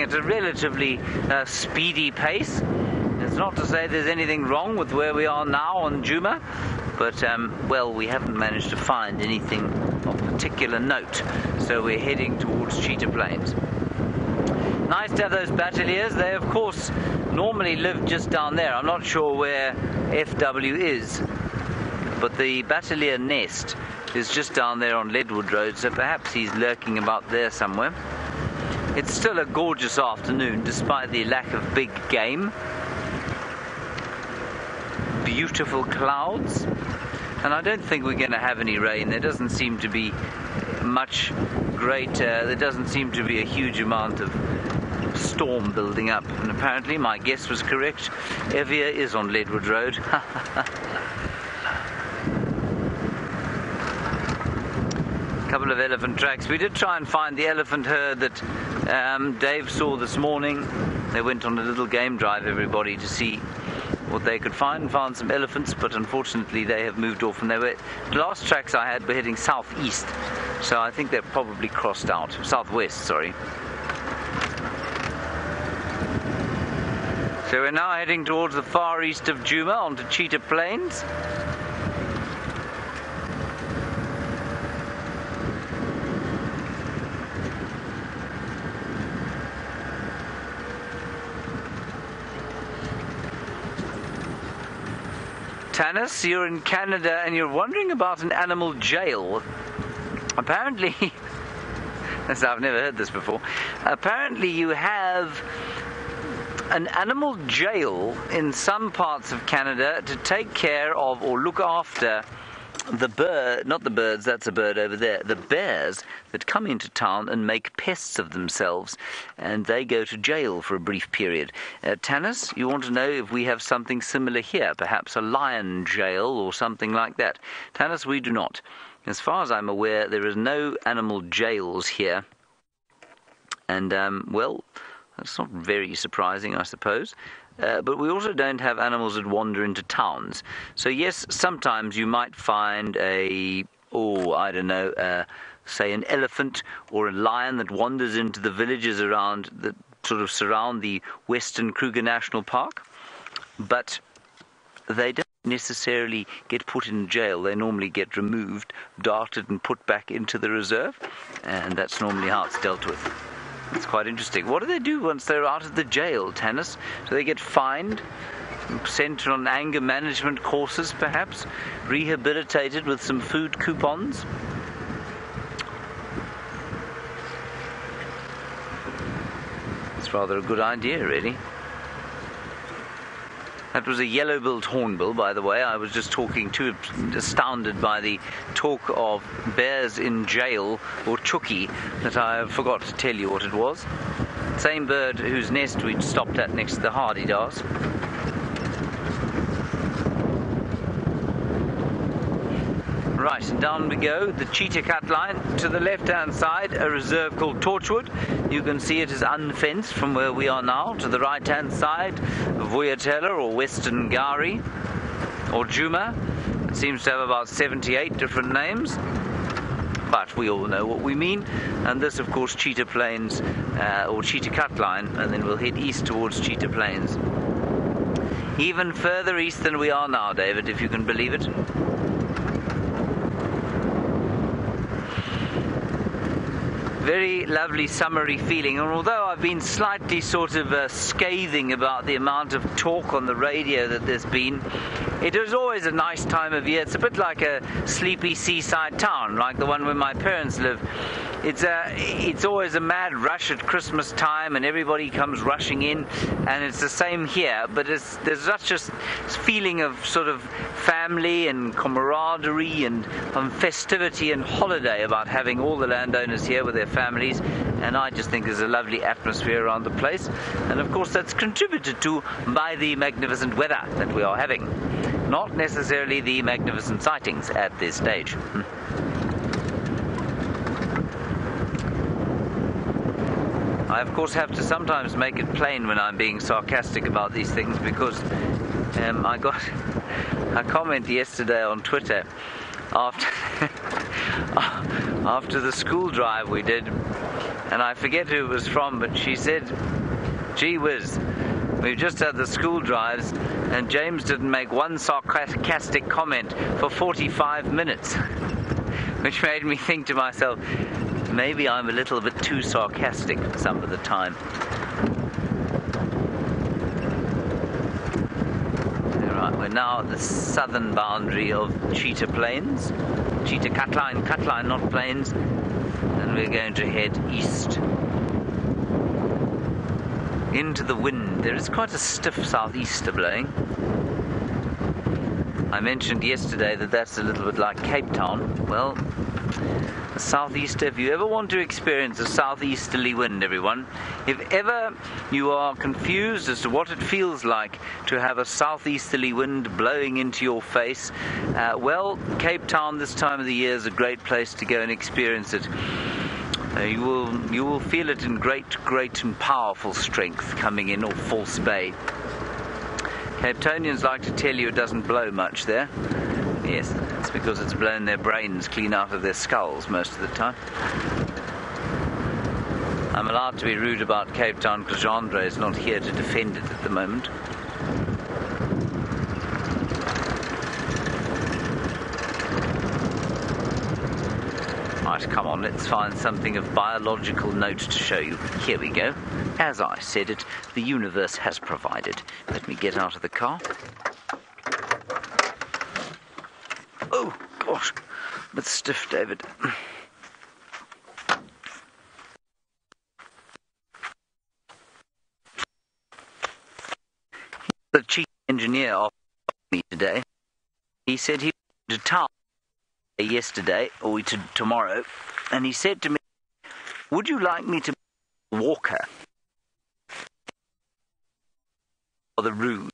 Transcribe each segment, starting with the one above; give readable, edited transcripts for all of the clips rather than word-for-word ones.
at a relatively speedy pace. It's not to say there's anything wrong with where we are now on Djuma, but well, we haven't managed to find anything of particular note, so we're heading towards Cheetah Plains. Nice to have those bateliers. They of course normally live just down there. I'm not sure where FW is, but the batelier nest is just down there on Ledwood Road, so perhaps he's lurking about there somewhere. It's still a gorgeous afternoon despite the lack of big game. Beautiful clouds, and I don't think we're going to have any rain. There doesn't seem to be much there doesn't seem to be a huge amount of storm building up, and apparently my guess was correct. Evia is on Ledwood Road. Couple of elephant tracks. We did try and find the elephant herd that Dave saw this morning. They went on a little game drive, everybody, to see what they could find, and found some elephants, but unfortunately they have moved off, and they were, the last tracks I had were heading southeast, so I think they're probably crossed out, southwest, sorry. So we're now heading towards the far east of Djuma onto Cheetah Plains. Tannis, you're in Canada and you're wondering about an animal jail. Apparently, as I've never heard this before, apparently you have an animal jail in some parts of Canada to take care of or look after the bird, not the birds, that's a bird over there, the bears that come into town and make pests of themselves, and they go to jail for a brief period. Tannis, you want to know if we have something similar here, perhaps a lion jail or something like that? Tannis, we do not. As far as I'm aware, there is no animal jails here, and well, that's not very surprising, I suppose. But we also don't have animals that wander into towns. So yes, sometimes you might find a, oh, I don't know, say an elephant or a lion that wanders into the villages around, that sort of surround the Western Kruger National Park. But they don't necessarily get put in jail. They normally get removed, darted and put back into the reserve. And that's normally how it's dealt with. It's quite interesting. What do they do once they're out of the jail, Tannis? Do they get fined, sent on anger management courses perhaps, rehabilitated with some food coupons? It's rather a good idea, really. That was a yellow-billed hornbill, by the way. I was just talking too astounded by the talk of bears in jail, or chuki, that I forgot to tell you what it was. Same bird whose nest we'd stopped at next to the Hardy Dars. Right, and down we go, the Cheetah Cutline. To the left-hand side, a reserve called Torchwood. You can see it is unfenced from where we are now. To the right-hand side, Vuyatela or Western Gari or Djuma. It seems to have about 78 different names, but we all know what we mean. And this, of course, Cheetah Plains or Cheetah Cutline, and then we'll head east towards Cheetah Plains. Even further east than we are now, David, if you can believe it. Very lovely summery feeling, and although I've been slightly sort of scathing about the amount of talk on the radio that there's been, it is always a nice time of year. It's a bit like a sleepy seaside town, like the one where my parents live. It's always a mad rush at Christmas time, and everybody comes rushing in, and it's the same here, but there's such a feeling of sort of family and camaraderie and festivity and holiday about having all the landowners here with their families, and I just think there's a lovely atmosphere around the place, and of course that's contributed to by the magnificent weather that we are having, not necessarily the magnificent sightings at this stage. I, of course, have to sometimes make it plain when I'm being sarcastic about these things, because I got a comment yesterday on Twitter after the school drive we did, and I forget who it was from, but she said, gee whiz, we've just had the school drives and James didn't make one sarcastic comment for 45 minutes, which made me think to myself, maybe I'm a little bit too sarcastic some of the time. Right, we're now at the southern boundary of Cheetah Plains, Cheetah Cutline, Cutline not Plains, and we're going to head east into the wind. There is quite a stiff southeaster blowing. I mentioned yesterday that that's a little bit like Cape Town. Well, the southeaster, if you ever want to experience a southeasterly wind, everyone, if ever you are confused as to what it feels like to have a southeasterly wind blowing into your face, well, Cape Town this time of the year is a great place to go and experience it. You will feel it in great and powerful strength coming in off False Bay. Cape Townians like to tell you it doesn't blow much there. Yes, it's because it's blown their brains clean out of their skulls most of the time. I'm allowed to be rude about Cape Town because Gendre is not here to defend it at the moment. Right, come on, let's find something of biological note to show you. Here we go. As I said it, the universe has provided. Let me get out of the car. Oh, gosh, a bit stiff, David. The chief engineer offered me today. He said he was to town yesterday, or tomorrow, and he said to me, would you like me to be a walker? Or the ruse.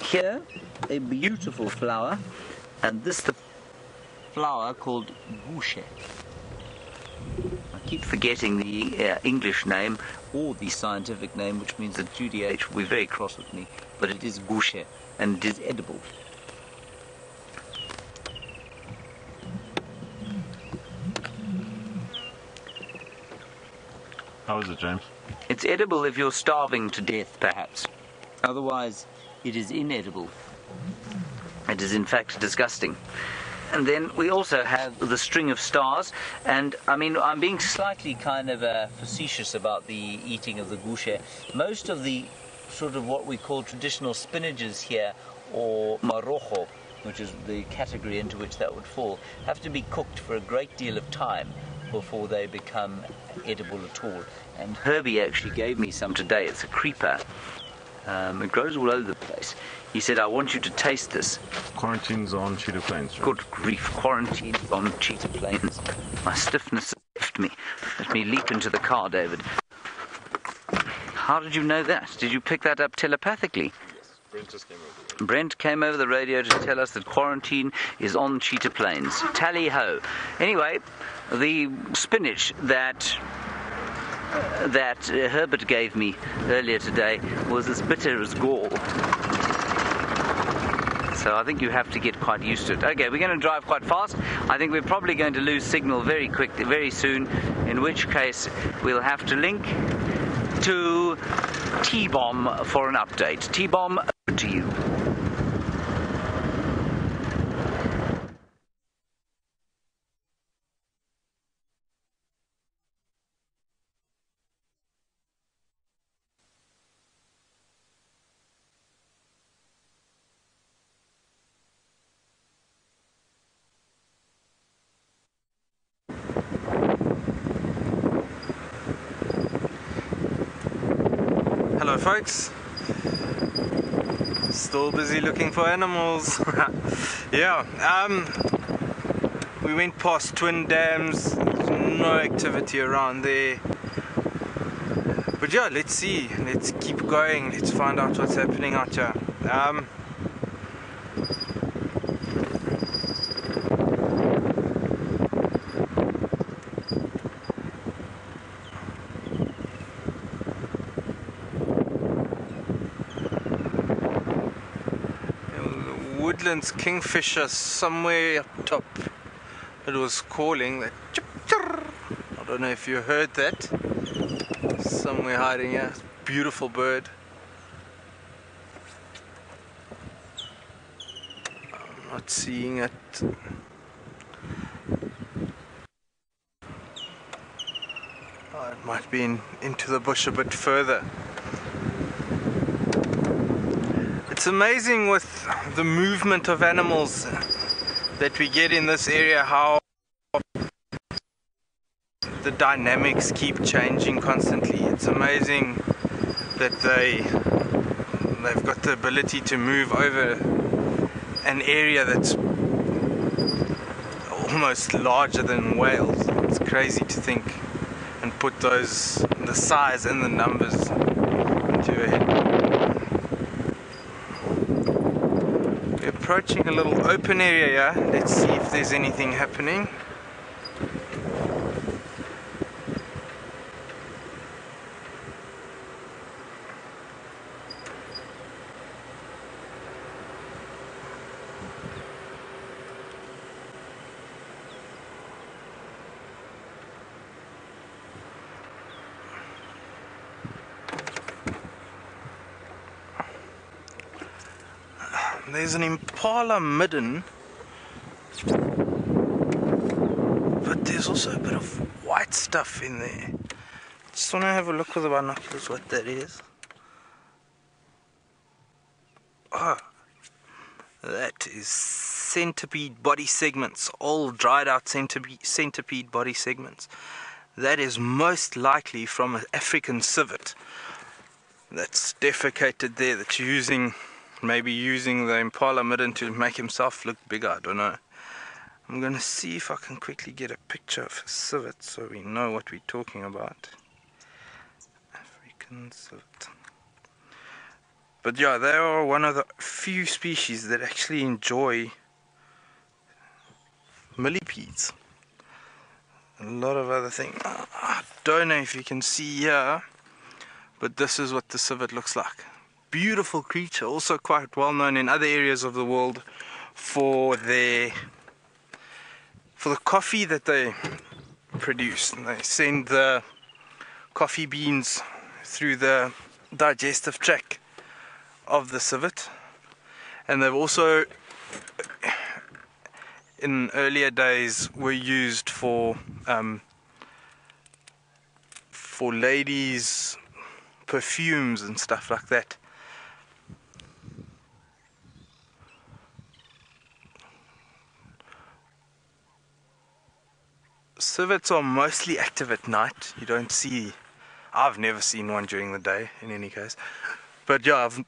Here, a beautiful flower, and this the flower called Gouche. I keep forgetting the English name, or the scientific name, which means that Judy H will be very cross with me, but it is Gouche, and it is edible. How is it, James? It's edible if you're starving to death, perhaps. Otherwise, it is inedible. It is, in fact, disgusting. And then we also have the string of stars. And, I mean, I'm being slightly kind of facetious about the eating of the gouche. Most of the sort of what we call traditional spinaches here, or marojo, which is the category into which that would fall, have to be cooked for a great deal of time before they become edible at all. And Herbie actually gave me some today. It's a creeper. It grows all over the place. He said, I want you to taste this. Quarantine's on Cheetah Plains, right? Good grief, quarantine's on Cheetah Plains. My stiffness has left me. Let me leap into the car, David. How did you know that? Did you pick that up telepathically? Yes, Brent just came over. Brent came over the radio to tell us that quarantine is on Cheetah Plains. Tally-ho. Anyway, the spinach that Herbert gave me earlier today was as bitter as gall. So I think you have to get quite used to it. Okay, we're going to drive quite fast. I think we're probably going to lose signal very quickly, very soon, in which case we'll have to link to T-Bomb for an update. T-Bomb, over to you. Folks, still busy looking for animals. Yeah, we went past twin dams, no activity around there, but yeah, let's see, let's keep going, let's find out what's happening out here. Kingfisher somewhere up top. It was calling. That I don't know if you heard that. Somewhere hiding here. Beautiful bird. I'm not seeing it. Oh, it might be into the bush a bit further. It's amazing with the movement of animals that we get in this area, how the dynamics keep changing constantly. It's amazing that they've got the ability to move over an area that's almost larger than Wales. It's crazy to think and put the size and the numbers into a head. We're approaching a little open area here. Let's see if there's anything happening. There's an impala midden, but there's also a bit of white stuff in there. Just want to have a look with the binoculars what that is. Oh, that is centipede body segments, all dried out centipede body segments. That is most likely from an African civet that's defecated there, that's using the impala midden to make himself look bigger. I don't know. I'm going to see if I can quickly get a picture of a civet so we know what we're talking about. African civet. But yeah, they are one of the few species that actually enjoy millipedes. A lot of other things. I don't know if you can see here, but this is what the civet looks like. Beautiful creature, also quite well known in other areas of the world for the coffee that they produce. And they send the coffee beans through the digestive tract of the civet, and they've also in earlier days were used for ladies' perfumes and stuff like that. Civets are mostly active at night. You don't see, I've never seen one during the day in any case, but yeah, I've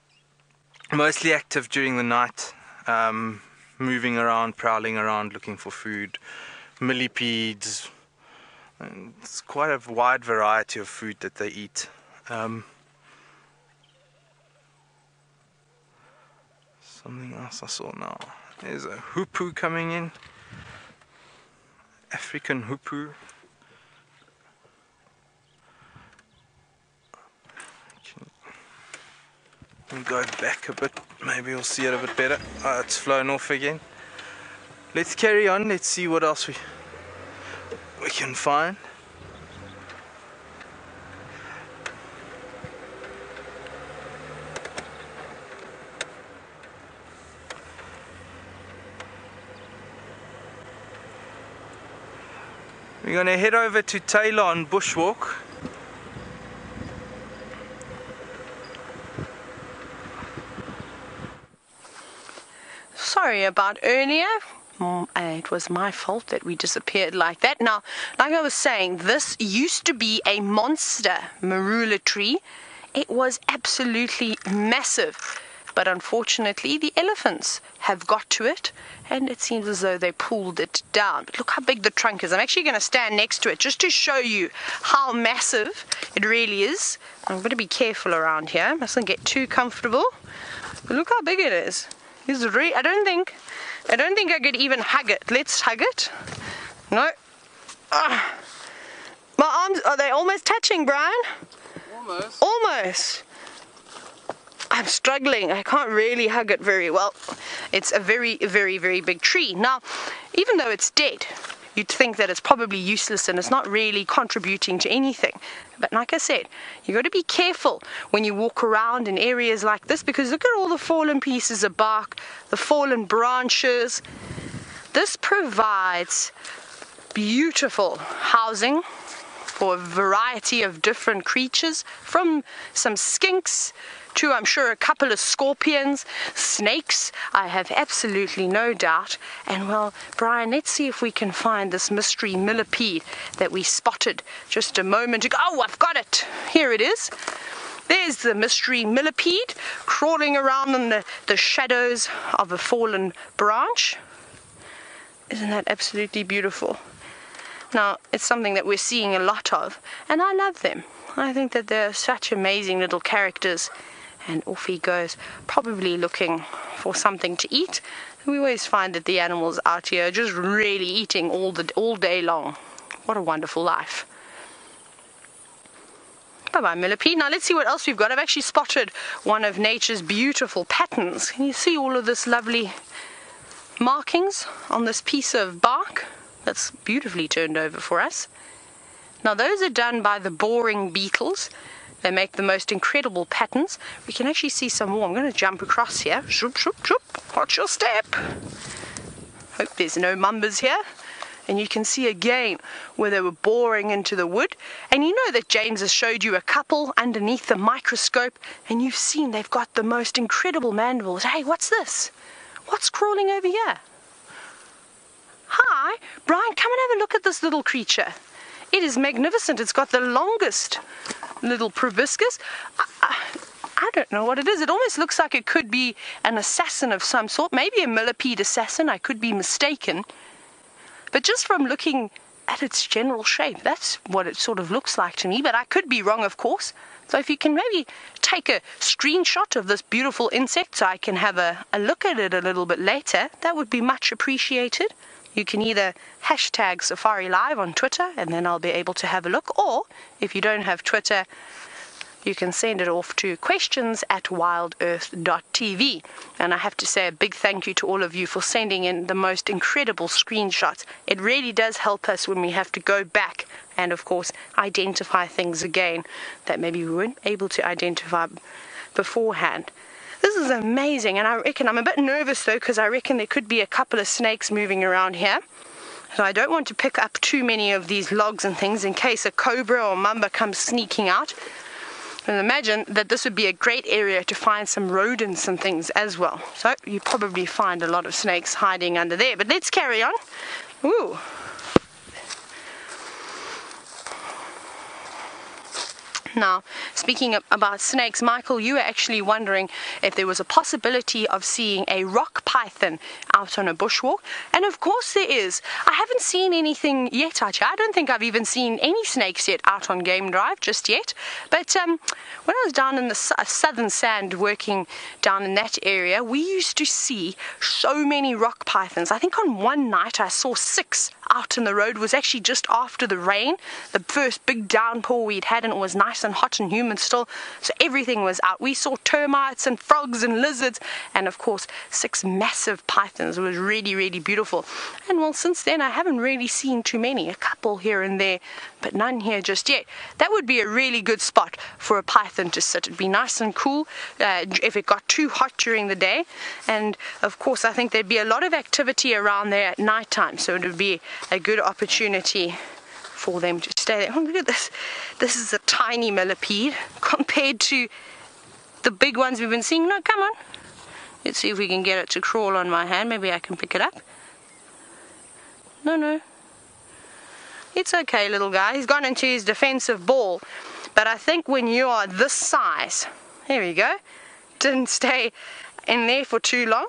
mostly active during the night, moving around, prowling around, looking for food, millipedes, and it's quite a wide variety of food that they eat. Something else I saw now, there's a hoopoe coming in. African hoopoe. We'll go back a bit, maybe we'll see it a bit better. Oh, it's flown off again. Let's carry on, let's see what else we can find. We're going to head over to Tayla on Bushwalk. Sorry about earlier. It was my fault that we disappeared like that. Now, like I was saying, this used to be a monster marula tree. It was absolutely massive. But unfortunately, the elephants have got to it, and it seems as though they pulled it down. But look how big the trunk is. I'm actually going to stand next to it just to show you how massive it really is. I'm going to be careful around here. I mustn't get too comfortable. But look how big it is. It's really, I don't think I could even hug it. Let's hug it. No. My arms, are they almost touching, Brian? Almost. Almost. I'm struggling. I can't really hug it very well. It's a very, very, very big tree. Now, even though it's dead, you'd think that it's probably useless and it's not really contributing to anything. But like I said, you got to be careful when you walk around in areas like this, because look at all the fallen pieces of bark, the fallen branches. This provides beautiful housing for a variety of different creatures, from some skinks to, I'm sure, a couple of scorpions, snakes, I have absolutely no doubt. And well, Brian, let's see if we can find this mystery millipede that we spotted just a moment ago. Oh, I've got it. Here it is. There's the mystery millipede crawling around in the shadows of a fallen branch. Isn't that absolutely beautiful? Now, it's something that we're seeing a lot of, and I love them. I think that they're such amazing little characters. And off he goes, probably looking for something to eat. We always find that the animals out here are just really eating all day long. What a wonderful life. Bye-bye, millipede. Now let's see what else we've got. I've actually spotted one of nature's beautiful patterns. Can you see all of this lovely markings on this piece of bark? That's beautifully turned over for us. Now those are done by the boring beetles. They make the most incredible patterns. We can actually see some more. I'm going to jump across here. Shoop, shoop, shoop. Watch your step. Hope there's no mambas here. And you can see again where they were boring into the wood. And you know that James has showed you a couple underneath the microscope, and you've seen they've got the most incredible mandibles. Hey, what's this? What's crawling over here? Hi, Brian, come and have a look at this little creature. It is magnificent. It's got the longest little proboscis. I don't know what it is. It almost looks like it could be an assassin of some sort, maybe a millipede assassin. I could be mistaken. But just from looking at its general shape, that's what it sort of looks like to me. But I could be wrong, of course. So if you can maybe take a screenshot of this beautiful insect so I can have a look at it a little bit later, that would be much appreciated. You can either hashtag Safari Live on Twitter, and then I'll be able to have a look. Or, if you don't have Twitter, you can send it off to questions@wildearth.tv. And I have to say a big thank you to all of you for sending in the most incredible screenshots. It really does help us when we have to go back and, of course, identify things again that maybe we weren't able to identify beforehand. This is amazing, and I reckon, I'm a bit nervous though, because I reckon there could be a couple of snakes moving around here. So I don't want to pick up too many of these logs and things in case a cobra or mamba comes sneaking out. And imagine that this would be a great area to find some rodents and things as well. So you probably find a lot of snakes hiding under there, but let's carry on. Ooh. Now, speaking about snakes, Michael, you were actually wondering if there was a possibility of seeing a rock python out on a bushwalk. And of course there is. I haven't seen anything yet, actually. I don't think I've even seen any snakes yet out on Game Drive just yet. But when I was down in the southern sand working down in that area, we used to see so many rock pythons. I think on one night I saw 6 out on the road. It was actually just after the rain, the first big downpour we'd had, and it was nice and hot and humid still, so everything was out. We saw termites and frogs and lizards, and of course 6 massive pythons. It was really, really beautiful. And well, since then I haven't really seen too many, a couple here and there, but none here just yet. That would be a really good spot for a python to sit. It'd be nice and cool if it got too hot during the day, and of course I think there'd be a lot of activity around there at night time, so it would be a good opportunity for them to stay there. Oh, look at this. This is a tiny millipede compared to the big ones we've been seeing. No, come on. Let's see if we can get it to crawl on my hand. Maybe I can pick it up. No, no. It's okay, little guy. He's gone into his defensive ball. But I think when you are this size, there we go, didn't stay in there for too long,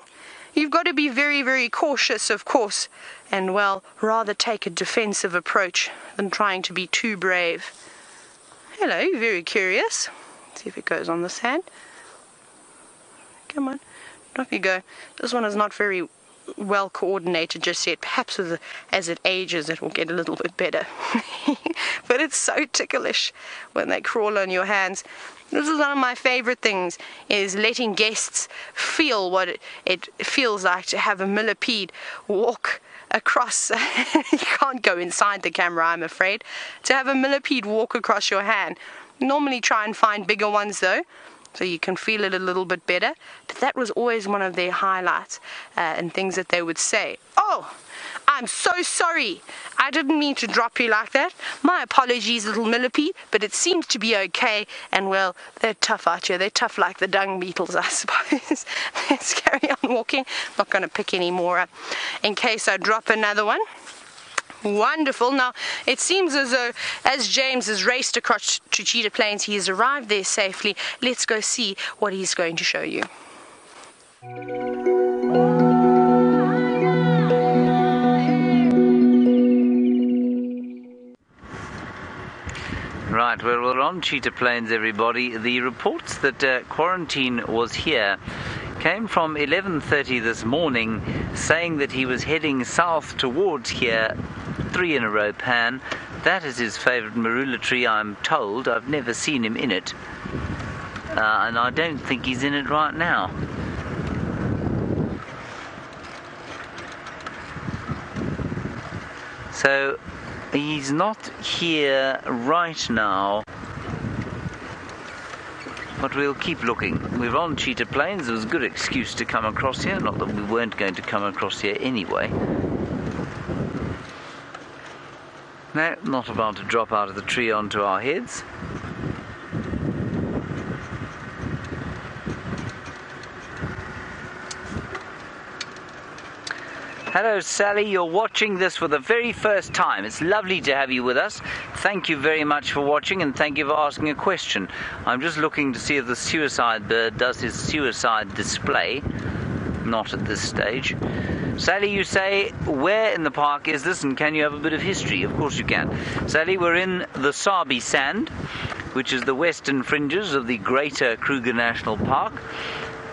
you've got to be very, very cautious, of course, and, well, rather take a defensive approach than trying to be too brave. Hello, very curious. Let's see if it goes on this hand. Come on, off you go. This one is not very well coordinated just yet. Perhaps as it ages, it will get a little bit better. But it's so ticklish when they crawl on your hands. This is one of my favorite things, is letting guests feel what it feels like to have a millipede walk across, you can't go inside the camera, I'm afraid, to have a millipede walk across your hand. Normally try and find bigger ones though, so you can feel it a little bit better, but that was always one of their highlights and things that they would say. Oh, I'm so sorry, I didn't mean to drop you like that. My apologies, little millipede, but it seems to be okay. And well, they're tough out here, they're tough like the dung beetles, I suppose. Let's carry on walking. I'm not going to pick any more up in case I drop another one. Wonderful. Now it seems as though as James has raced across to Cheetah Plains, he has arrived there safely. Let's go see what he's going to show you. Right, well, we're on Cheetah Plains, everybody. The reports that Quarantine was here came from 11:30 this morning, saying that he was heading south towards here, 3 in a row pan. That is his favourite marula tree, I'm told. I've never seen him in it, and I don't think he's in it right now. So he's not here right now, but we'll keep looking. We're on Cheetah Plains. It was a good excuse to come across here. Not that we weren't going to come across here anyway. No, not about to drop out of the tree onto our heads. Hello Sally, you're watching this for the very first time. It's lovely to have you with us. Thank you very much for watching, and thank you for asking a question. I'm just looking to see if the suicide bird does his suicide display. Not at this stage. Sally, you say, where in the park is this, and can you have a bit of history? Of course you can. Sally, we're in the Sabi Sand, which is the western fringes of the Greater Kruger National Park.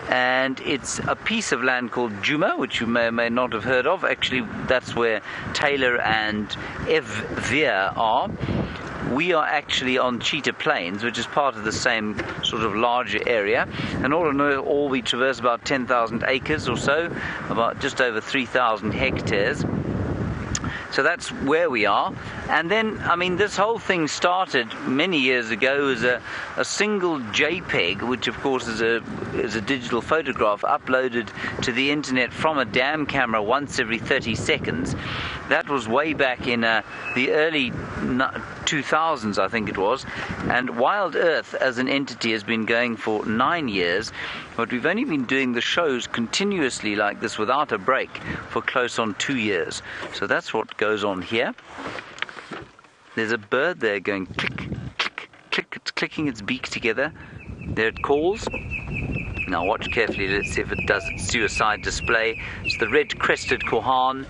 And it's a piece of land called Djuma, which you may or may not have heard of. Actually, that's where Tayla and Evia are. We are actually on Cheetah Plains, which is part of the same sort of larger area. And all in all, we traverse about 10,000 acres or so, about just over 3,000 hectares. So that's where we are. And then, I mean, this whole thing started many years ago as a single JPEG, which of course is a digital photograph uploaded to the internet from a dam camera once every 30 seconds. That was way back in the early 2000s, I think it was. And Wild Earth as an entity has been going for 9 years, but we've only been doing the shows continuously like this without a break for close on 2 years. So that's what goes on here. There's a bird there going click, click, click. It's clicking its beak together. There it calls. Now watch carefully, let's see if it does its suicide display. It's the red-crested kohan.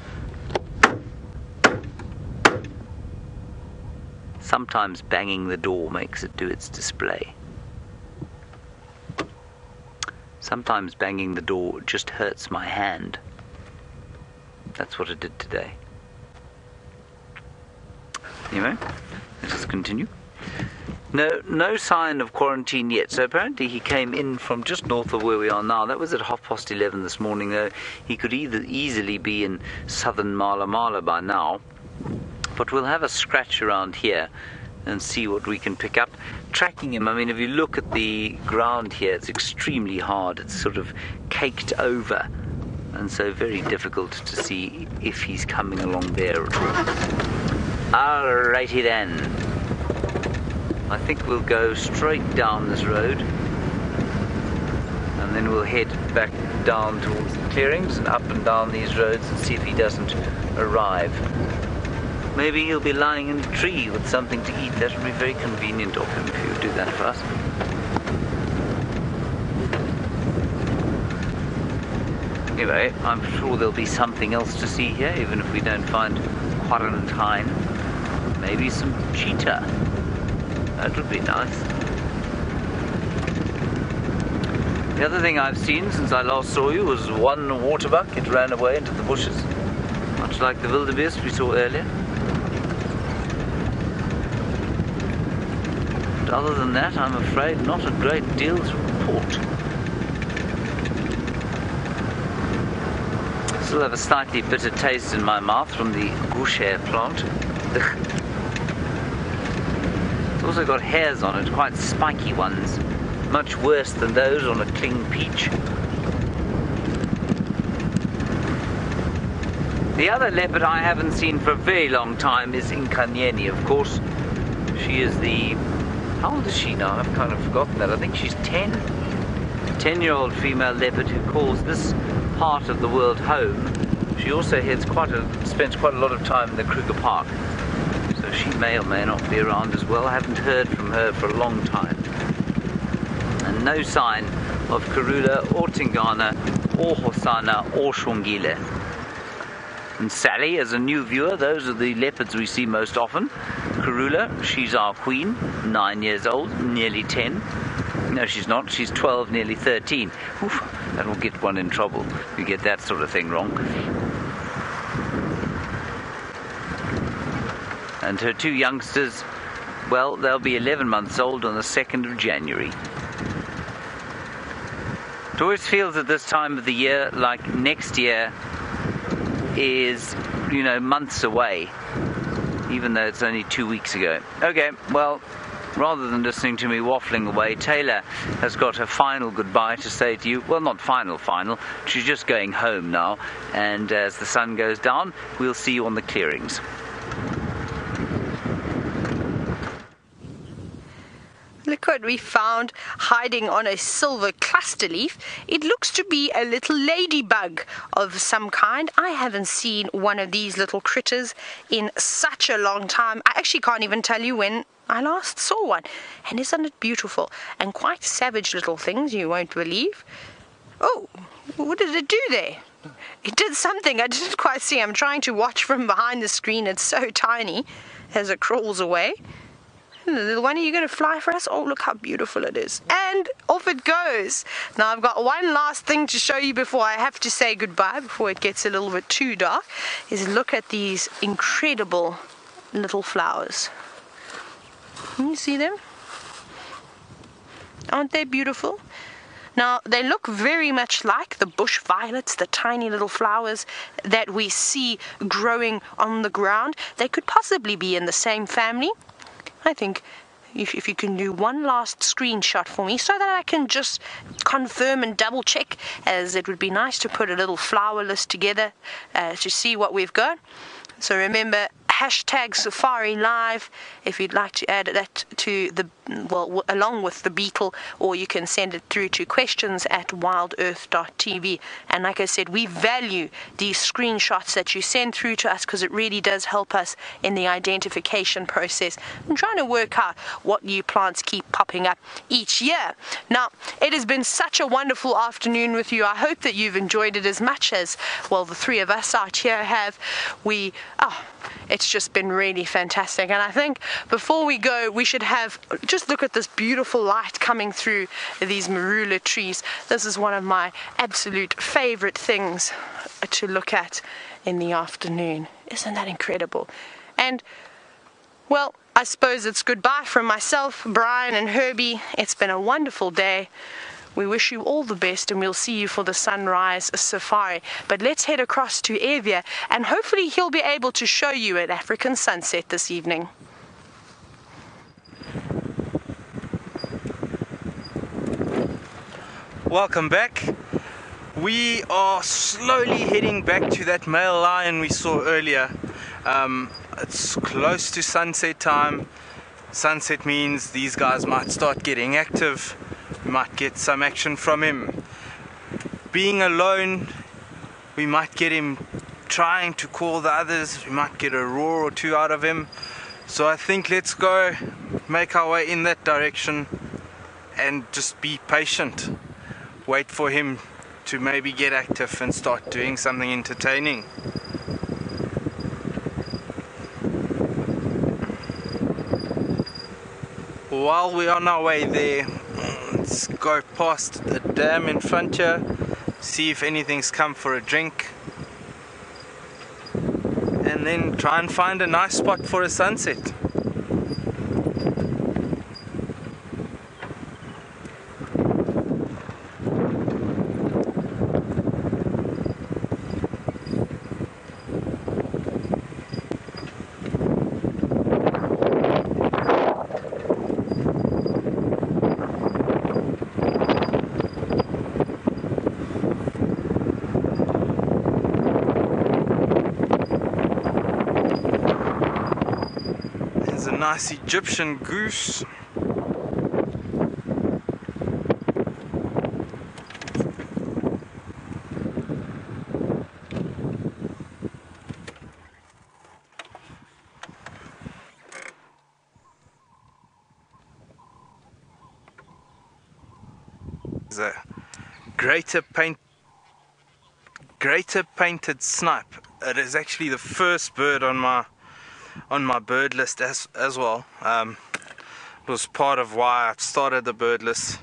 Sometimes banging the door makes it do its display. Sometimes banging the door just hurts my hand. That's what it did today. Anyway, let's just continue. No sign of Quarantine yet. So apparently he came in from just north of where we are now. That was at 11:30 this morning though. He could easily be in southern Mala Mala by now. But we'll have a scratch around here and see what we can pick up. Tracking him, I mean, if you look at the ground here, it's extremely hard. It's sort of caked over, and so very difficult to see if he's coming along there at all. Alrighty then. I think we'll go straight down this road, and then we'll head back down towards the clearings and up and down these roads and see if he doesn't arrive. Maybe he'll be lying in a tree with something to eat. That would be very convenient of him if he would do that for us. Anyway, I'm sure there'll be something else to see here, even if we don't find Quarantine. Maybe some cheetah. That would be nice. The other thing I've seen since I last saw you was one waterbuck. It ran away into the bushes, much like the wildebeest we saw earlier. Other than that, I'm afraid not a great deal to report. Still have a slightly bitter taste in my mouth from the Gouche plant. It's also got hairs on it, quite spiky ones. Much worse than those on a cling peach. The other leopard I haven't seen for a very long time is Inkanyeni, of course. She is the... How old is she now? I've kind of forgotten that. I think she's 10. A 10-year-old female leopard who calls this part of the world home. She also spends quite a lot of time in the Kruger Park. So she may or may not be around as well. I haven't heard from her for a long time. And no sign of Karula or Tingana or Hosanna or Shongile. And Sally, as a new viewer, those are the leopards we see most often. Karula, she's our queen, 9 years old, nearly 10. No, she's not, she's 12, nearly 13. Oof, that'll get one in trouble if you get that sort of thing wrong. And her two youngsters, well, they'll be 11 months old on the 2nd of January. It always feels at this time of the year like next year is, you know, months away, even though it's only 2 weeks ago. Okay, well, rather than listening to me waffling away, Taylor has got her final goodbye to say to you. Well, not final, she's just going home now, and as the sun goes down, we'll see you on the clearings. Look what we found hiding on a silver cluster leaf. It looks to be a little ladybug of some kind. I haven't seen one of these little critters in such a long time. I actually can't even tell you when I last saw one. And isn't it beautiful? And quite savage little things, you won't believe. Oh, what did it do there? It did something I didn't quite see. I'm trying to watch from behind the screen. It's so tiny as it crawls away. The one, are you going to fly for us? Oh, look how beautiful it is. And off it goes. Now, I've got one last thing to show you before I have to say goodbye, before it gets a little bit too dark, is look at these incredible little flowers. Can you see them? Aren't they beautiful? Now, they look very much like the bush violets, the tiny little flowers that we see growing on the ground. They could possibly be in the same family. I think if you can do one last screenshot for me so that I can just confirm and double check, as it would be nice to put a little flower list together to see what we've got. So remember, hashtag Safari Live if you'd like to add that to the, well, along with the beetle, or you can send it through to questions@wildearth.tv. And like I said, we value these screenshots that you send through to us because it really does help us in the identification process. I'm trying to work out what new plants keep popping up each year. Now, it has been such a wonderful afternoon with you. I hope that you've enjoyed it as much as, well, the three of us out here have. It's just been really fantastic. And I think before we go, we should have just look at this beautiful light coming through these marula trees. This is one of my absolute favorite things to look at in the afternoon. Isn't that incredible? And well, I suppose it's goodbye from myself, Brian and Herbie. It's been a wonderful day. We wish you all the best, and we'll see you for the sunrise safari. But let's head across to Evia, and hopefully he'll be able to show you an African sunset this evening. Welcome back. We are slowly heading back to that male lion we saw earlier. It's close to sunset time. Sunset means these guys might start getting active. We might get some action from him. Being alone, we might get him trying to call the others. We might get a roar or two out of him. So I think let's go make our way in that direction and just be patient. Wait for him to maybe get active and start doing something entertaining. While we're on our way there, let's go past the dam in front here, see if anything's come for a drink, and then try and find a nice spot for a sunset. nice Egyptian goose. A greater painted snipe. It is actually the first bird on my bird list as well. It was part of why I started the bird list.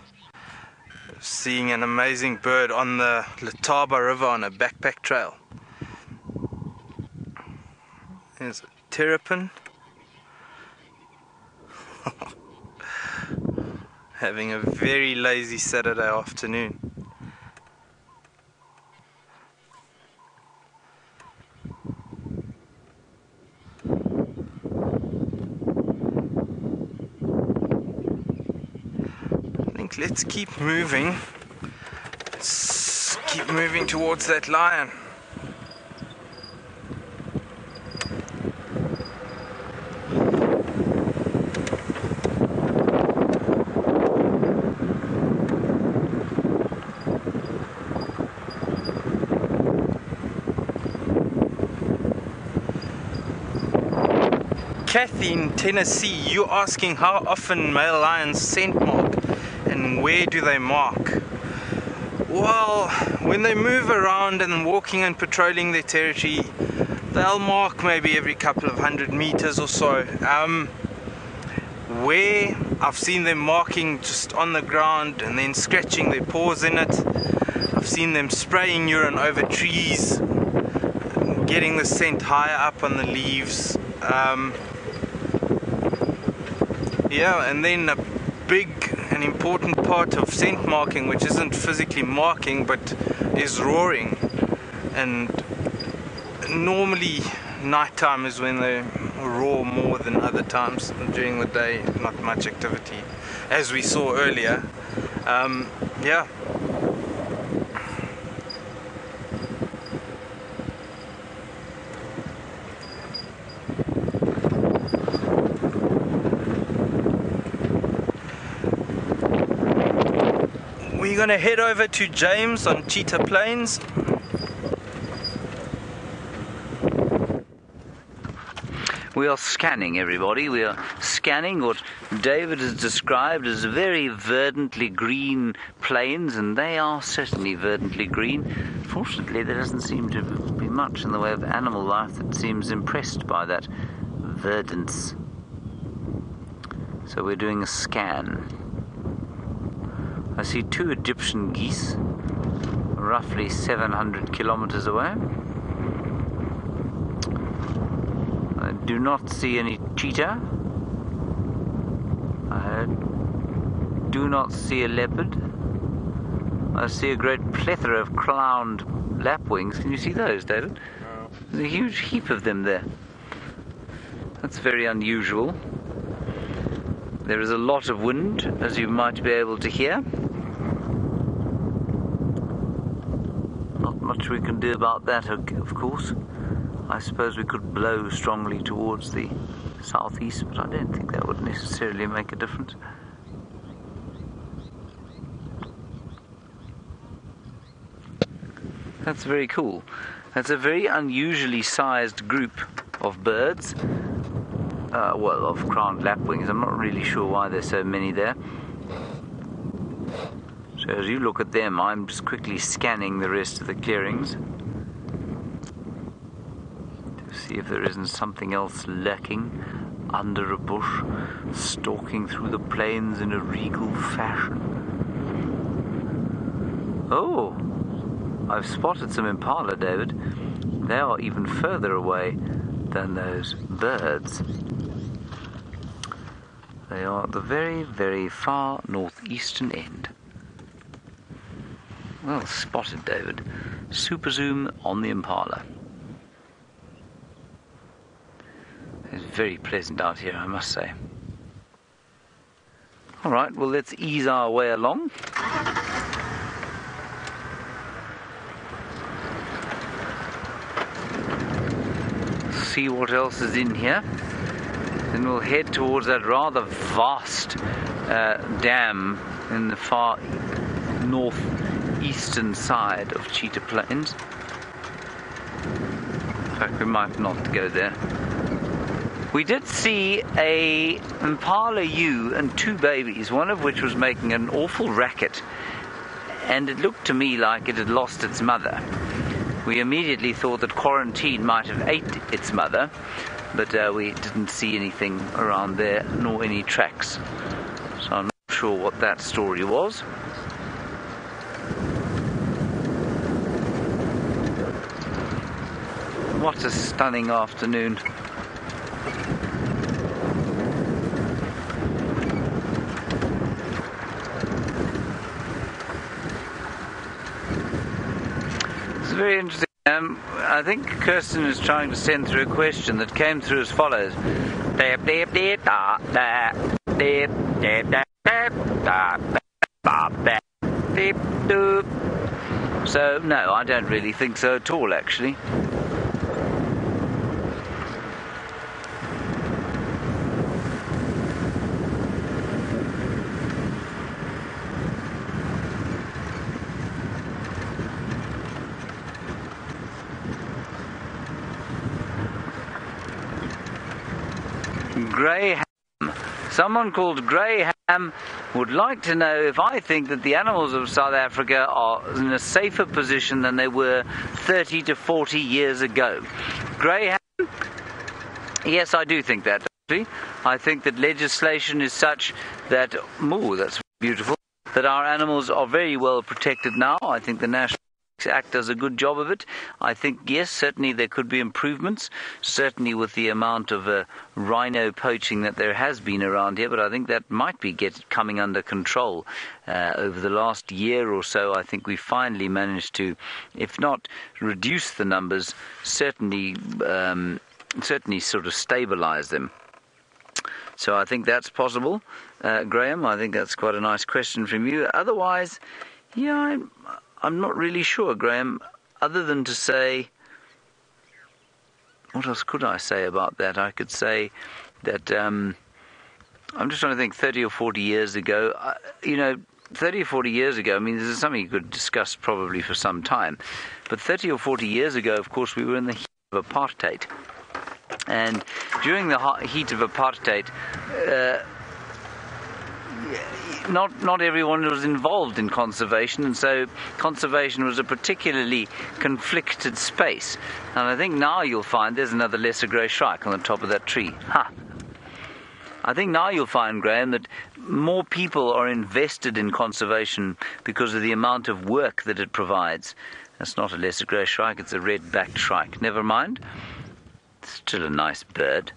Seeing an amazing bird on the Letaba River on a backpack trail. There's a terrapin. Having a very lazy Saturday afternoon. I think let's keep moving. Let's keep moving towards that lion. Kathy in Tennessee, you're asking how often male lions scent mark and where do they mark? Well, when they move around and walking and patrolling their territory, they'll mark maybe every couple of 100 meters or so. Where I've seen them marking just on the ground and then scratching their paws in it. I've seen them spraying urine over trees, getting the scent higher up on the leaves. Yeah, and then a big and important part of scent marking, which isn't physically marking but is roaring, and normally nighttime is when they roar more than other times. During the day, not much activity, as we saw earlier. Yeah. We're going to head over to James on Cheetah Plains. We are scanning, everybody. We are scanning what David has described as very verdantly green plains, and they are certainly verdantly green. Fortunately, there doesn't seem to be much in the way of animal life that seems impressed by that verdance. So we're doing a scan. I see two Egyptian geese, roughly 700 kilometers away. I do not see any cheetah. I do not see a leopard. I see a great plethora of crowned lapwings. Can you see those, David? No. There's a huge heap of them there. That's very unusual. There is a lot of wind, as you might be able to hear. Not much we can do about that, of course. I suppose we could blow strongly towards the southeast, but I don't think that would necessarily make a difference. That's very cool. That's a very unusually sized group of birds. Well, of crowned lapwings. I'm not really sure why there's so many there. So as you look at them, I'm just quickly scanning the rest of the clearings to see if there isn't something else lurking under a bush, stalking through the plains in a regal fashion. Oh, I've spotted some impala, David. They are even further away than those birds. They are at the very, very far northeastern end. Well spotted, David. Super zoom on the impala. It's very pleasant out here, I must say. All right, well, let's ease our way along. See what else is in here. Then we'll head towards that rather vast dam in the far northeastern side of Cheetah Plains. In fact, we might not go there. We did see a impala ewe and two babies, one of which was making an awful racket, and it looked to me like it had lost its mother. We immediately thought that Quarantine might have ate its mother, but we didn't see anything around there, nor any tracks. So I'm not sure what that story was. What a stunning afternoon. It's very interesting. I think Kirsten is trying to send through a question that came through as follows. So, no, I don't really think so at all, actually. Graham. Someone called Graham would like to know if I think that the animals of South Africa are in a safer position than they were 30 to 40 years ago. Graham, yes, I do think that. I think that legislation is such that, ooh, that's beautiful, that our animals are very well protected now. I think the National Act does a good job of it. I think, yes, certainly there could be improvements, certainly with the amount of rhino poaching that there has been around here, but I think that might be coming under control. Over the last year or so, I think we finally managed to, if not reduce the numbers, certainly sort of stabilize them. So I think that's possible. Graham, I think that's quite a nice question from you. Otherwise, yeah, I'm not really sure, Graham, other than to say, what else could I say about that? I could say that, I'm just trying to think, 30 or 40 years ago, 30 or 40 years ago, I mean, this is something you could discuss probably for some time, but 30 or 40 years ago, of course, we were in the heat of apartheid. And during the heat of apartheid, not everyone was involved in conservation, and so conservation was a particularly conflicted space. And I think now you'll find there's another lesser grey shrike on the top of that tree. Ha! I think now you'll find, Graham, that more people are invested in conservation because of the amount of work that it provides. That's not a lesser grey shrike, it's a red-backed shrike. Never mind. It's still a nice bird.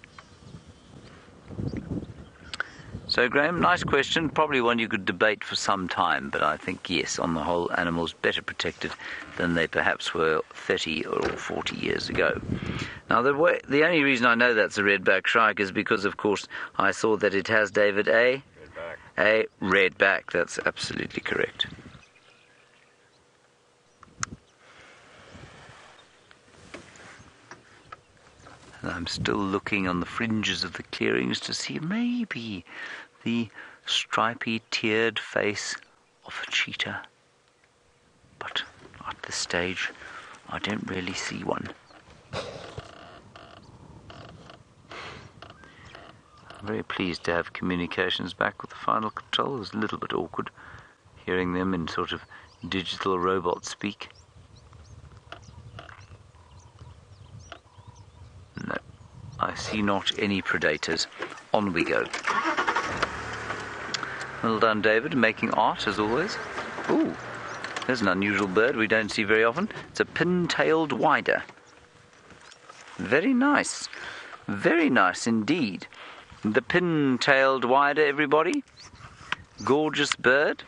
So, Graham, nice question. Probably one you could debate for some time, but I think, yes, on the whole, animals better protected than they perhaps were 30 or 40 years ago. Now, the only reason I know that's a red-back shrike is because, of course, I saw that it has, David, a red-back. That's absolutely correct. And I'm still looking on the fringes of the clearings to see maybe the stripy, tiered face of a cheetah. But at this stage, I don't really see one. I'm very pleased to have communications back with the final control. It was a little bit awkward hearing them in sort of digital robot speak. No, I see not any predators. On we go. Well done, David, making art as always. Ooh, there's an unusual bird we don't see very often. It's a pin-tailed whydah. Very nice indeed. The pin-tailed whydah, everybody. Gorgeous bird,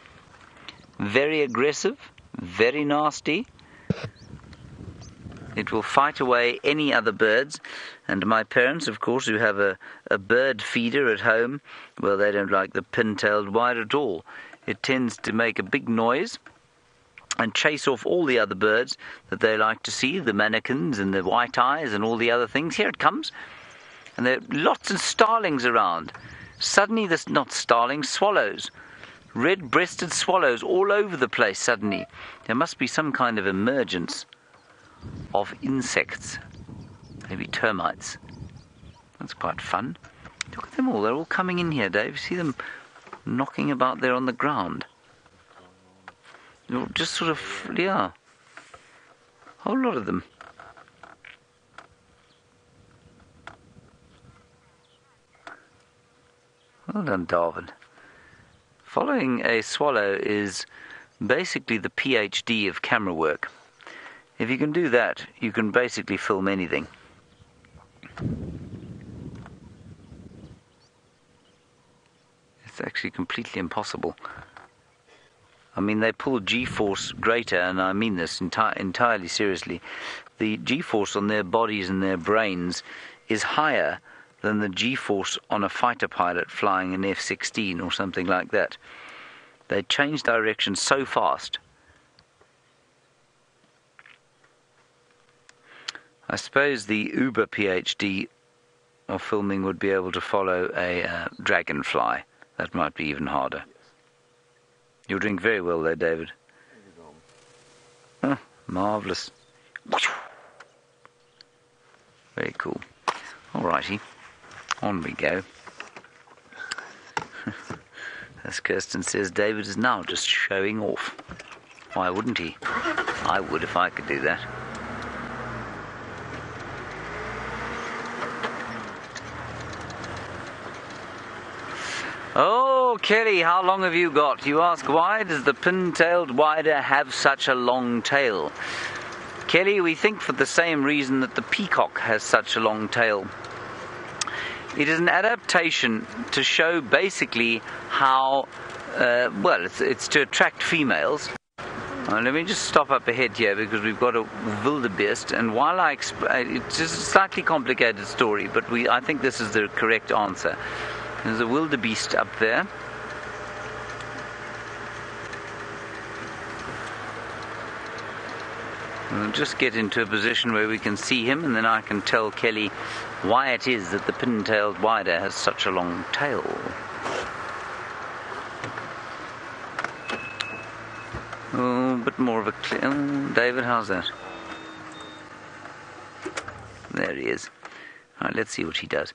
very aggressive, very nasty. It will fight away any other birds, and my parents, of course, who have a bird feeder at home, well, they don't like the pin-tailed whydah at all. It tends to make a big noise and chase off all the other birds that they like to see, the mannikins and the white eyes and all the other things. Here it comes. and there are lots of starlings around. Suddenly there's not starlings, swallows. Red-breasted swallows all over the place suddenly. There must be some kind of emergence of insects, maybe termites. That's quite fun. Look at them all, they're all coming in here, Dave. See them knocking about there on the ground. They're all just sort of, yeah, a whole lot of them. Well done, Darwin. Following a swallow is basically the PhD of camera work. If you can do that, you can basically film anything. It's actually completely impossible. I mean, they pull G-force greater, and I mean this entirely seriously. The G-force on their bodies and their brains is higher than the G-force on a fighter pilot flying an F-16 or something like that. They change direction so fast. I suppose the Uber PhD of filming would be able to follow a dragonfly. That might be even harder. You're doing very well there, David. Oh, marvellous. Very cool. All righty. On we go. As Kirsten says, David is now just showing off. Why wouldn't he? I would if I could do that. Oh, Kelly, how long have you got? You ask, why does the pin-tailed whydah have such a long tail? Kelly, we think for the same reason that the peacock has such a long tail. It is an adaptation to show basically how, well, it's to attract females. Now, let me just stop up ahead here because we've got a wildebeest, and while I it's just a slightly complicated story, but I think this is the correct answer. There's a wildebeest up there. We'll just get into a position where we can see him, and then I can tell Kelly why it is that the pin-tailed whydah has such a long tail. Oh, a bit more of a clear... Oh, David, how's that? There he is. All right, let's see what he does.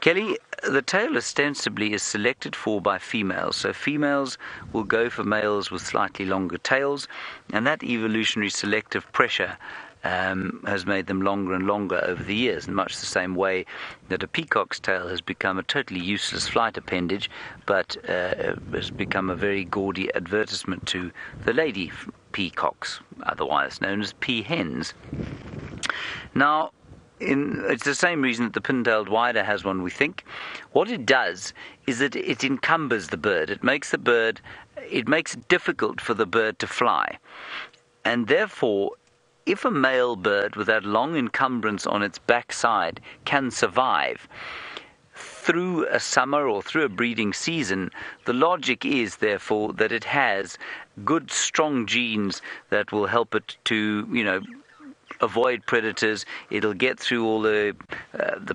Kelly, the tail ostensibly is selected for by females, so females will go for males with slightly longer tails, and that evolutionary selective pressure has made them longer and longer over the years, in much the same way that a peacock's tail has become a totally useless flight appendage, but has become a very gaudy advertisement to the lady peacocks, otherwise known as peahens. Now, it's the same reason that the pin-tailed whydah has one, we think. What it does is that it encumbers the bird. It makes it difficult for the bird to fly. And therefore, if a male bird with that long encumbrance on its backside can survive through a summer or through a breeding season, the logic is, therefore, that it has good, strong genes that will help it to, you know, avoid predators. It'll get through all the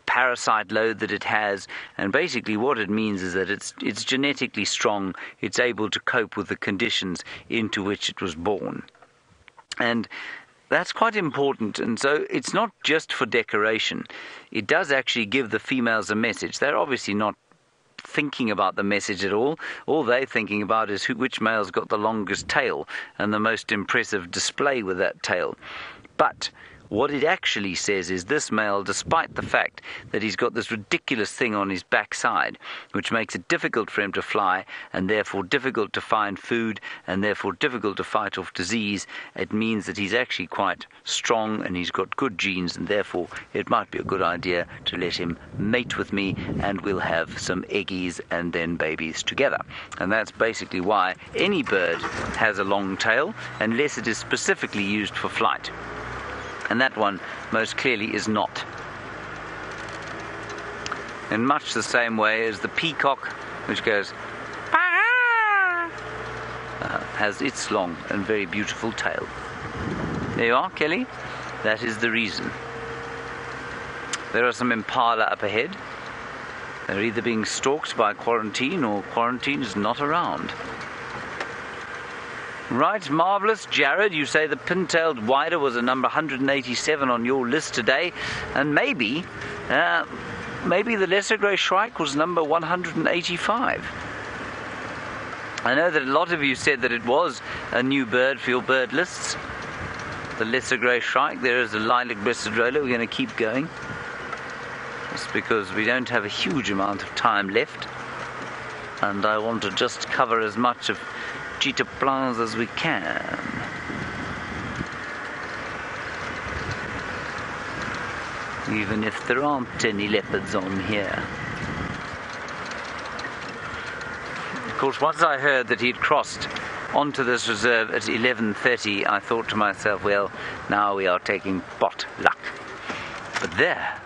parasite load that it has, and basically what it means is that it's genetically strong. It's able to cope with the conditions into which it was born, and that's quite important. And so it's not just for decoration. It does actually give the females a message. They're obviously not thinking about the message at all. All they're thinking about is which male's got the longest tail and the most impressive display with that tail. But what it actually says is this male, despite the fact that he's got this ridiculous thing on his backside, which makes it difficult for him to fly and therefore difficult to find food and therefore difficult to fight off disease, it means that he's actually quite strong and he's got good genes, and therefore it might be a good idea to let him mate with me and we'll have some eggies and then babies together. And that's basically why any bird has a long tail, unless it is specifically used for flight. And that one most clearly is not. In much the same way as the peacock, which goes has its long and very beautiful tail. There you are, Kelly. That is the reason. There are some impala up ahead. They're either being stalked by Quarantine or Quarantine is not around. Right, marvellous. Jared, you say the pin-tailed whydah was a number 187 on your list today, and maybe the lesser grey shrike was number 185. I know that a lot of you said that it was a new bird for your bird lists. The lesser grey shrike, there is a lilac-breasted roller. We're going to keep going. Just because we don't have a huge amount of time left. And I want to just cover as much of Cheetah Plains as we can. Even if there aren't any leopards on here. Of course, once I heard that he'd crossed onto this reserve at 11:30, I thought to myself, well, now we are taking pot luck. But there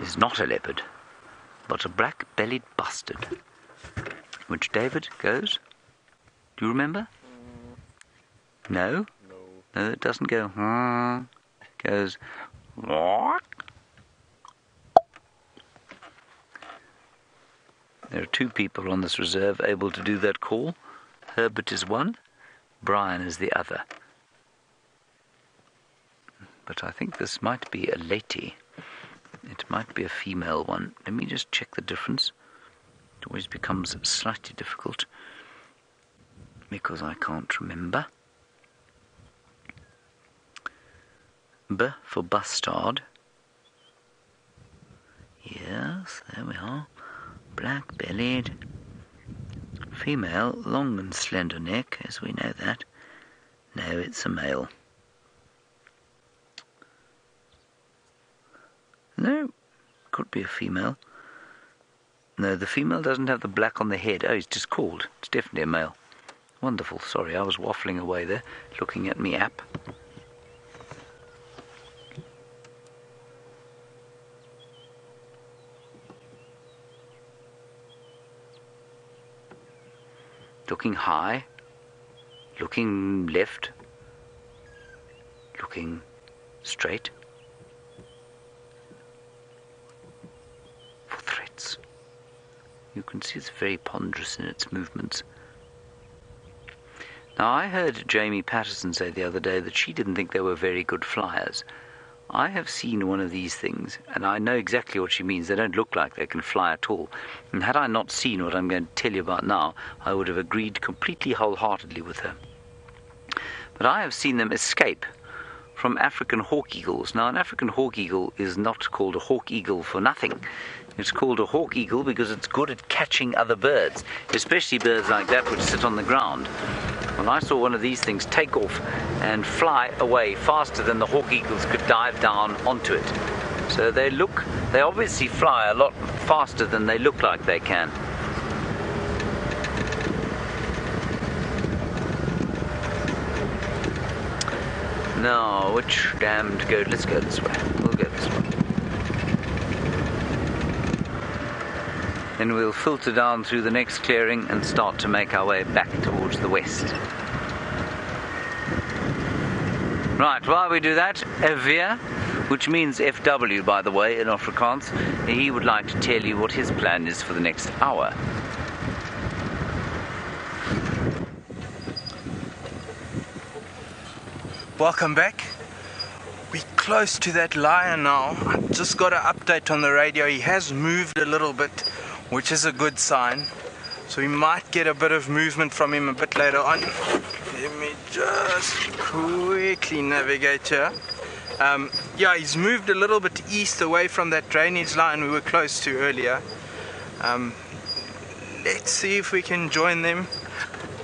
is not a leopard, but a black-bellied bustard, which, David, goes? Do you remember? No? No, it doesn't go. It goes. There are two people on this reserve able to do that call. Herbert is one, Brian is the other. But I think this might be a lady. It might be a female one. Let me just check the difference. It always becomes slightly difficult because I can't remember. B for bustard. Yes, there we are. Black-bellied, female, long and slender neck, as we know that. No, it's a male. No, could be a female. No, the female doesn't have the black on the head. Oh, it's just called. It's definitely a male. Wonderful. Sorry, I was waffling away there, looking at me app. Looking high, looking left, looking straight for threats. You can see it's very ponderous in its movements. Now, I heard Jamie Patterson say the other day that she didn't think they were very good flyers. I have seen one of these things, and I know exactly what she means. They don't look like they can fly at all. And had I not seen what I'm going to tell you about now, I would have agreed completely wholeheartedly with her. But I have seen them escape from African hawk eagles. Now, an African hawk eagle is not called a hawk eagle for nothing. It's called a hawk eagle because it's good at catching other birds, especially birds like that which sit on the ground. Well, I saw one of these things take off and fly away faster than the hawk eagles could dive down onto it. So they obviously fly a lot faster than they look like they can. Now, which dam to go? Let's go this way. We'll go this way. Then we'll filter down through the next clearing and start to make our way back towards the west. Right, while we do that, Evia, which means FW, by the way, in Afrikaans, he would like to tell you what his plan is for the next hour. Welcome back. We're close to that lion now. I just got an update on the radio. He has moved a little bit, which is a good sign. So we might get a bit of movement from him a bit later on. Let me just quickly navigate here. Yeah, he's moved a little bit east away from that drainage line we were close to earlier. Let's see if we can join them.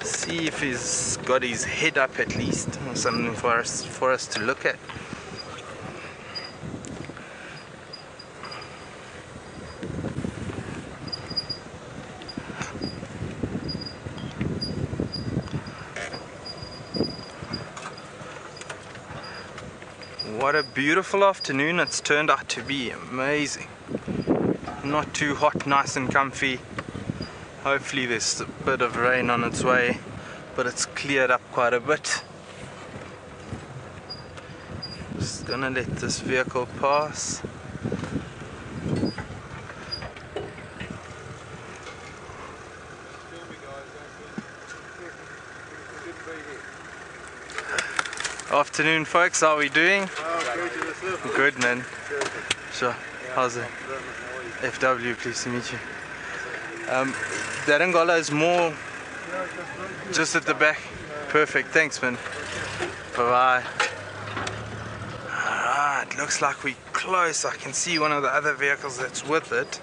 See if he's got his head up at least, or something for us to look at. What a beautiful afternoon it's turned out to be. Amazing. Not too hot, nice and comfy. Hopefully there's a bit of rain on its way, but it's cleared up quite a bit. Just gonna let this vehicle pass. Afternoon, folks. How are we doing? Good, man. Sure. How's it? FW, pleased to meet you. Darangala is more just at the back. Perfect. Thanks, man. Bye-bye. Alright, looks like we're close. I can see one of the other vehicles that's with it.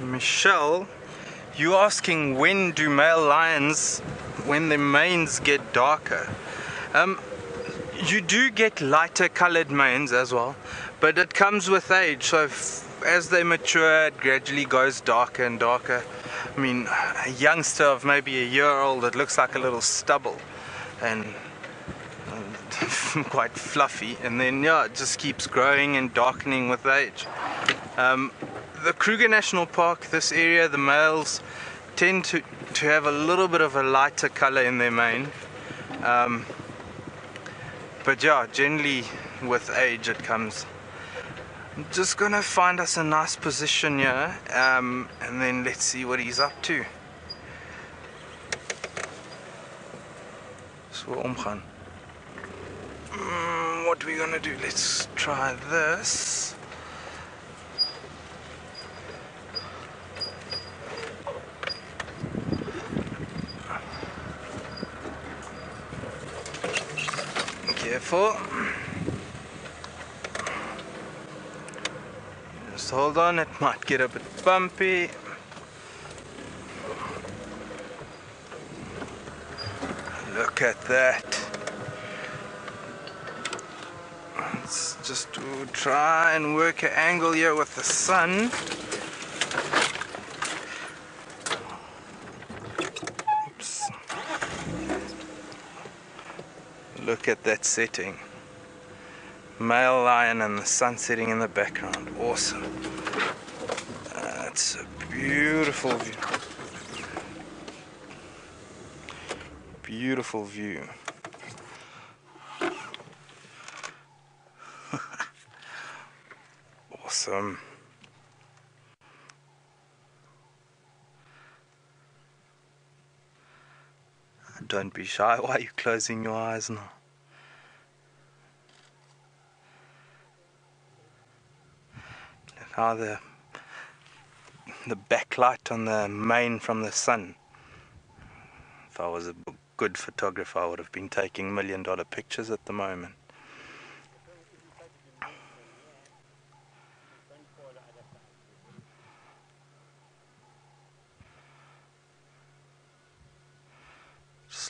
Michelle, you're asking when do male lions, when their manes get darker? You do get lighter coloured manes as well, but it comes with age. So as they mature, it gradually goes darker and darker. I mean, a youngster of maybe a year old, it looks like a little stubble and quite fluffy. And then, yeah, it just keeps growing and darkening with age. The Kruger National Park, this area, the males tend to have a little bit of a lighter color in their mane. But yeah, generally with age it comes. I'm just gonna find us a nice position here, and then let's see what he's up to. So what are we gonna do? Let's try this. Careful. Just hold on, it might get a bit bumpy. Look at that. Let's just try and work an angle here with the sun. Look at that setting. Male lion and the sun setting in the background. Awesome. That's a beautiful view. Beautiful view. Awesome. Don't be shy. Why are you closing your eyes now? Look how the backlight on the mane from the sun. If I was a good photographer, I would have been taking $1 million pictures at the moment.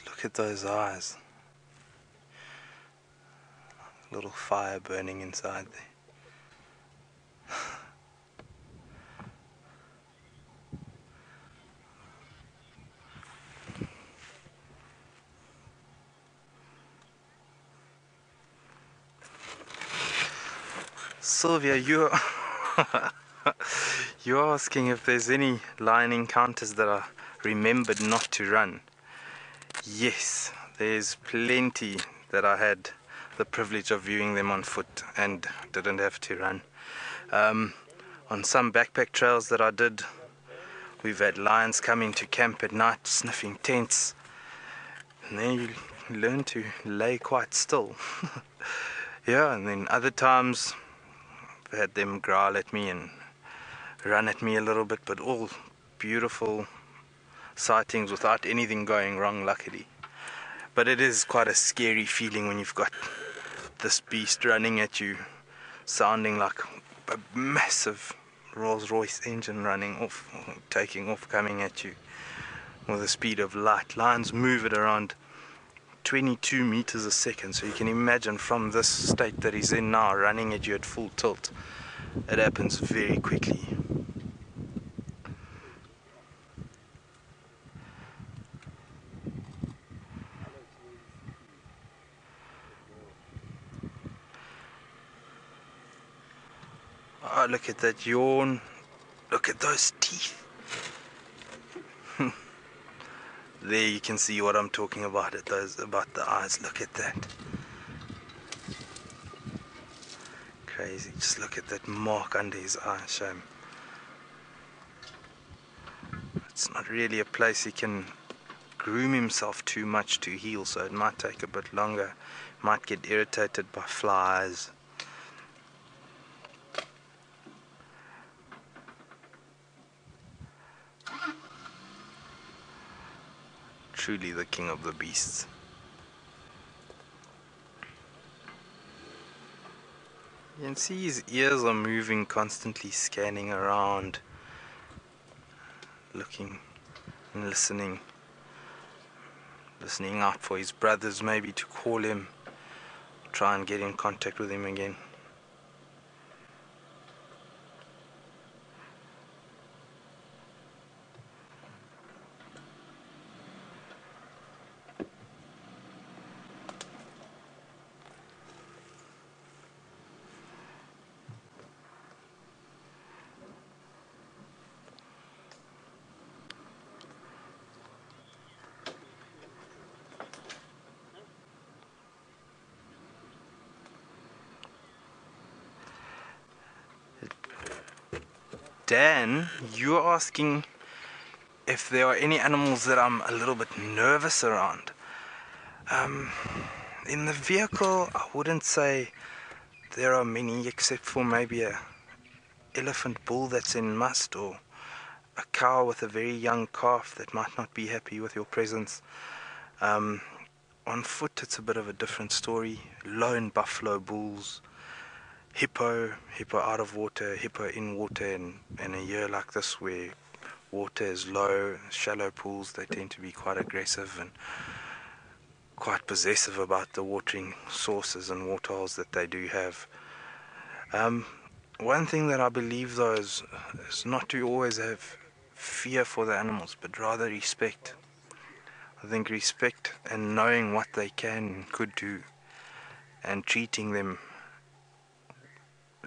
Look at those eyes. A little fire burning inside there. Sylvia, you're asking if there's any lion encounters that I remembered not to run. Yes, there's plenty that I had the privilege of viewing them on foot and didn't have to run. On some backpack trails that I did, we've had lions coming to camp at night, sniffing tents, and then you learn to lay quite still. Yeah, and then other times I've had them growl at me and run at me a little bit, but all beautiful sightings without anything going wrong, luckily. But it is quite a scary feeling when you've got this beast running at you, sounding like a massive Rolls-Royce engine running off, taking off, coming at you with the speed of light. Lions move at around 22 meters a second, so you can imagine from this state that he's in now, running at you at full tilt. It happens very quickly. Oh, look at that yawn. Look at those teeth. There you can see what I'm talking about, at those, about the eyes. Look at that. Crazy. Just look at that mark under his eye. Shame. It's not really a place he can groom himself too much to heal, so it might take a bit longer. Might get irritated by flies. Truly the king of the beasts. You can see his ears are moving constantly, scanning around, looking and listening, listening out for his brothers maybe to call him, try and get in contact with him again. Dan, you're asking if there are any animals that I'm a little bit nervous around. In the vehicle, I wouldn't say there are many, except for maybe an elephant bull that's in must, or a cow with a very young calf that might not be happy with your presence. On foot, it's a bit of a different story. Lone buffalo bulls. Hippo out of water, hippo in water, and in a year like this where water is low, shallow pools, they tend to be quite aggressive and quite possessive about the watering sources and waterholes that they do have. One thing that I believe though is not to always have fear for the animals, but rather respect. I think respect and knowing what they can and could do and treating them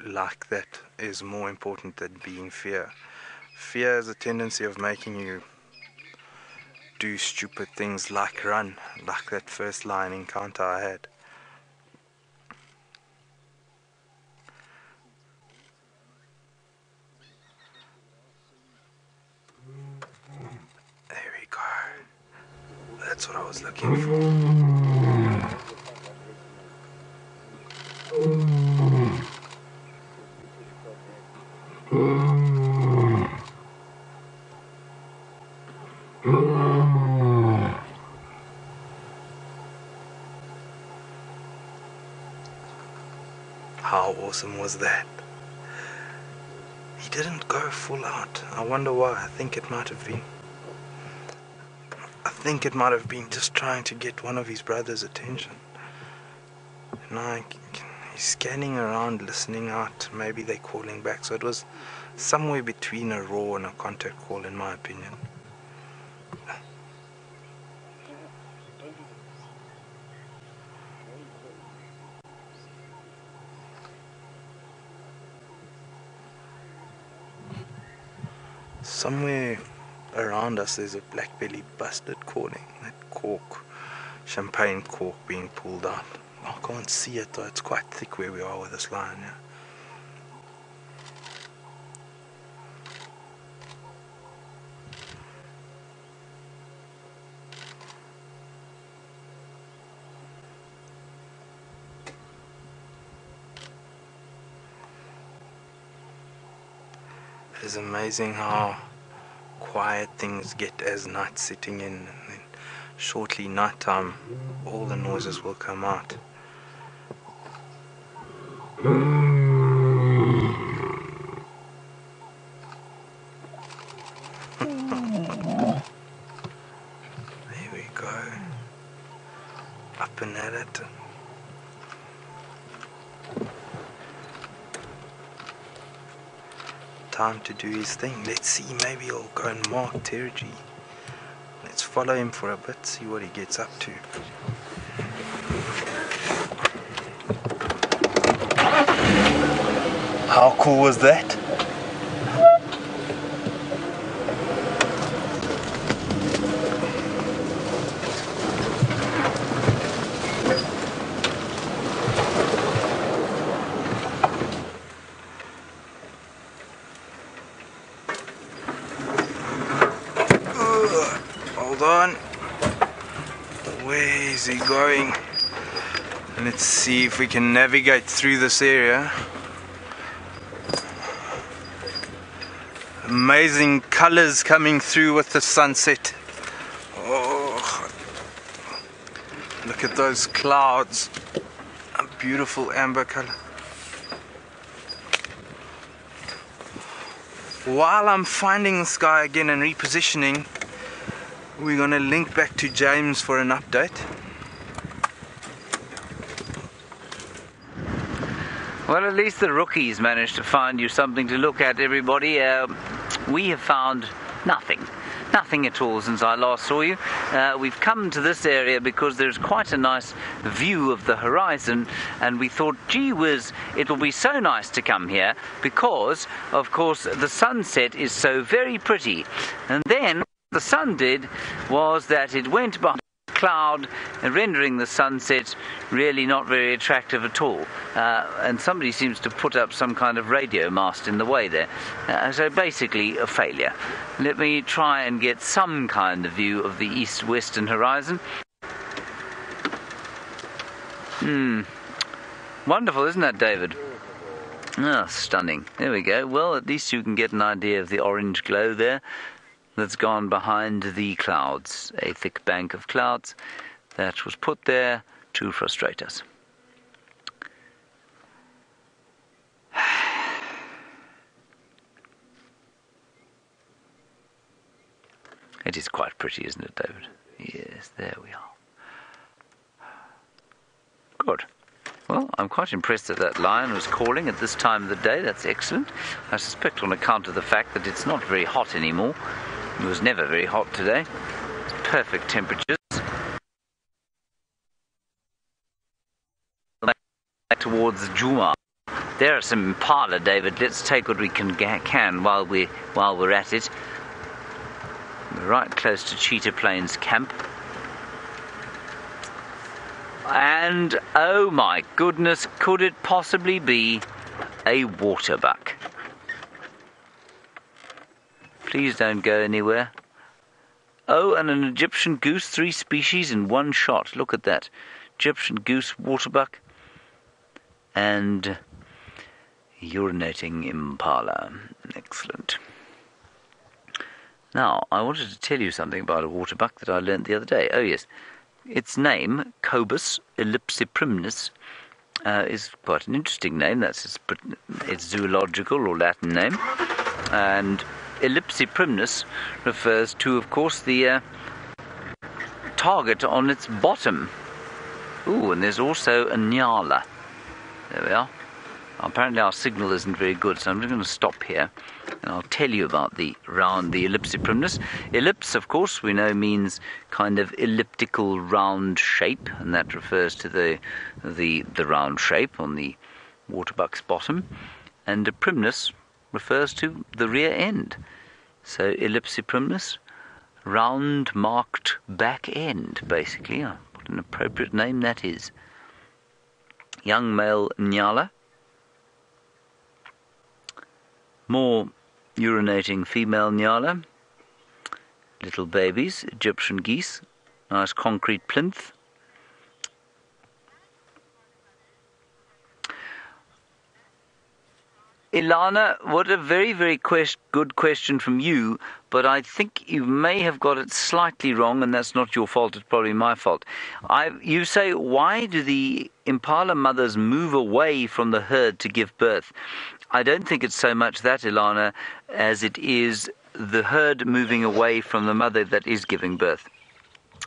like that is more important than being fear. Fear is a tendency of making you do stupid things like run, like that first lion encounter I had. There we go. That's what I was looking for. How awesome was that? He didn't go full out. I wonder why. I think it might have been just trying to get one of his brother's attention. And he's scanning around, listening out. Maybe they're calling back. So it was somewhere between a roar and a contact call, in my opinion. Somewhere around us there's a black-bellied bustard calling, that cork, champagne cork being pulled out. I can't see it though, it's quite thick where we are with this lion now. It is amazing how quiet things get as night's sitting in, and then shortly night time all the noises will come out. There we go, up and at it. Time to do his thing. Let's see, maybe he'll go and mark territory. Let's follow him for a bit, see what he gets up to. How cool was that? Hold on. Where is he going? Let's see if we can navigate through this area. Amazing colors coming through with the sunset. Oh, look at those clouds. A beautiful amber color. While I'm finding this guy again and repositioning, we're going to link back to James for an update. Well, at least the rookies managed to find you something to look at, everybody. We have found nothing. Nothing at all since I last saw you. We've come to this area because there's quite a nice view of the horizon, and we thought, gee whiz, it will be so nice to come here because, of course, the sunset is so very pretty. And then what the sun did was that it went behind the cloud, rendering the sunset really not very attractive at all. And somebody seems to put up some kind of radio mast in the way there. So basically a failure. Let me try and get some kind of view of the east-western horizon. Wonderful, isn't that, David? Ah, oh, stunning. There we go. Well, at least you can get an idea of the orange glow there that's gone behind the clouds, a thick bank of clouds that was put there to frustrate us. It is quite pretty, isn't it, David? Yes, there we are. Good. Well, I'm quite impressed that that lion was calling at this time of the day. That's excellent. I suspect on account of the fact that it's not very hot anymore. It was never very hot today. It's perfect temperatures. Back towards Djuma. There are some impala, David. Let's take what we can while we're at it. Right close to Cheetah Plains camp. And oh my goodness, could it possibly be a waterbuck? Please don't go anywhere. Oh, and an Egyptian goose, 3 species in one shot. Look at that. Egyptian goose, waterbuck, and urinating impala. Excellent. Now, I wanted to tell you something about a waterbuck that I learnt the other day. Oh, yes. Its name, Cobus ellipsiprimnus, is quite an interesting name. That's its zoological or Latin name. And ellipsiprimnus refers to, of course, the target on its bottom. Ooh, and there's also a nyala. There we are. Apparently our signal isn't very good, so I'm just going to stop here and I'll tell you about the ellipsiprimnus. Ellipse, of course, we know means kind of elliptical round shape, and that refers to the round shape on the waterbuck's bottom. And a primnus refers to the rear end. So ellipsiprimnus, round marked back end, basically. What an appropriate name that is. Young male nyala. More urinating female nyala, little babies, Egyptian geese, nice concrete plinth. Ilana, what a very, very good question from you, but I think you may have got it slightly wrong, and that's not your fault, it's probably my fault. You say, why do the impala mothers move away from the herd to give birth? I don't think it's so much that, Ilana, as it is the herd moving away from the mother that is giving birth.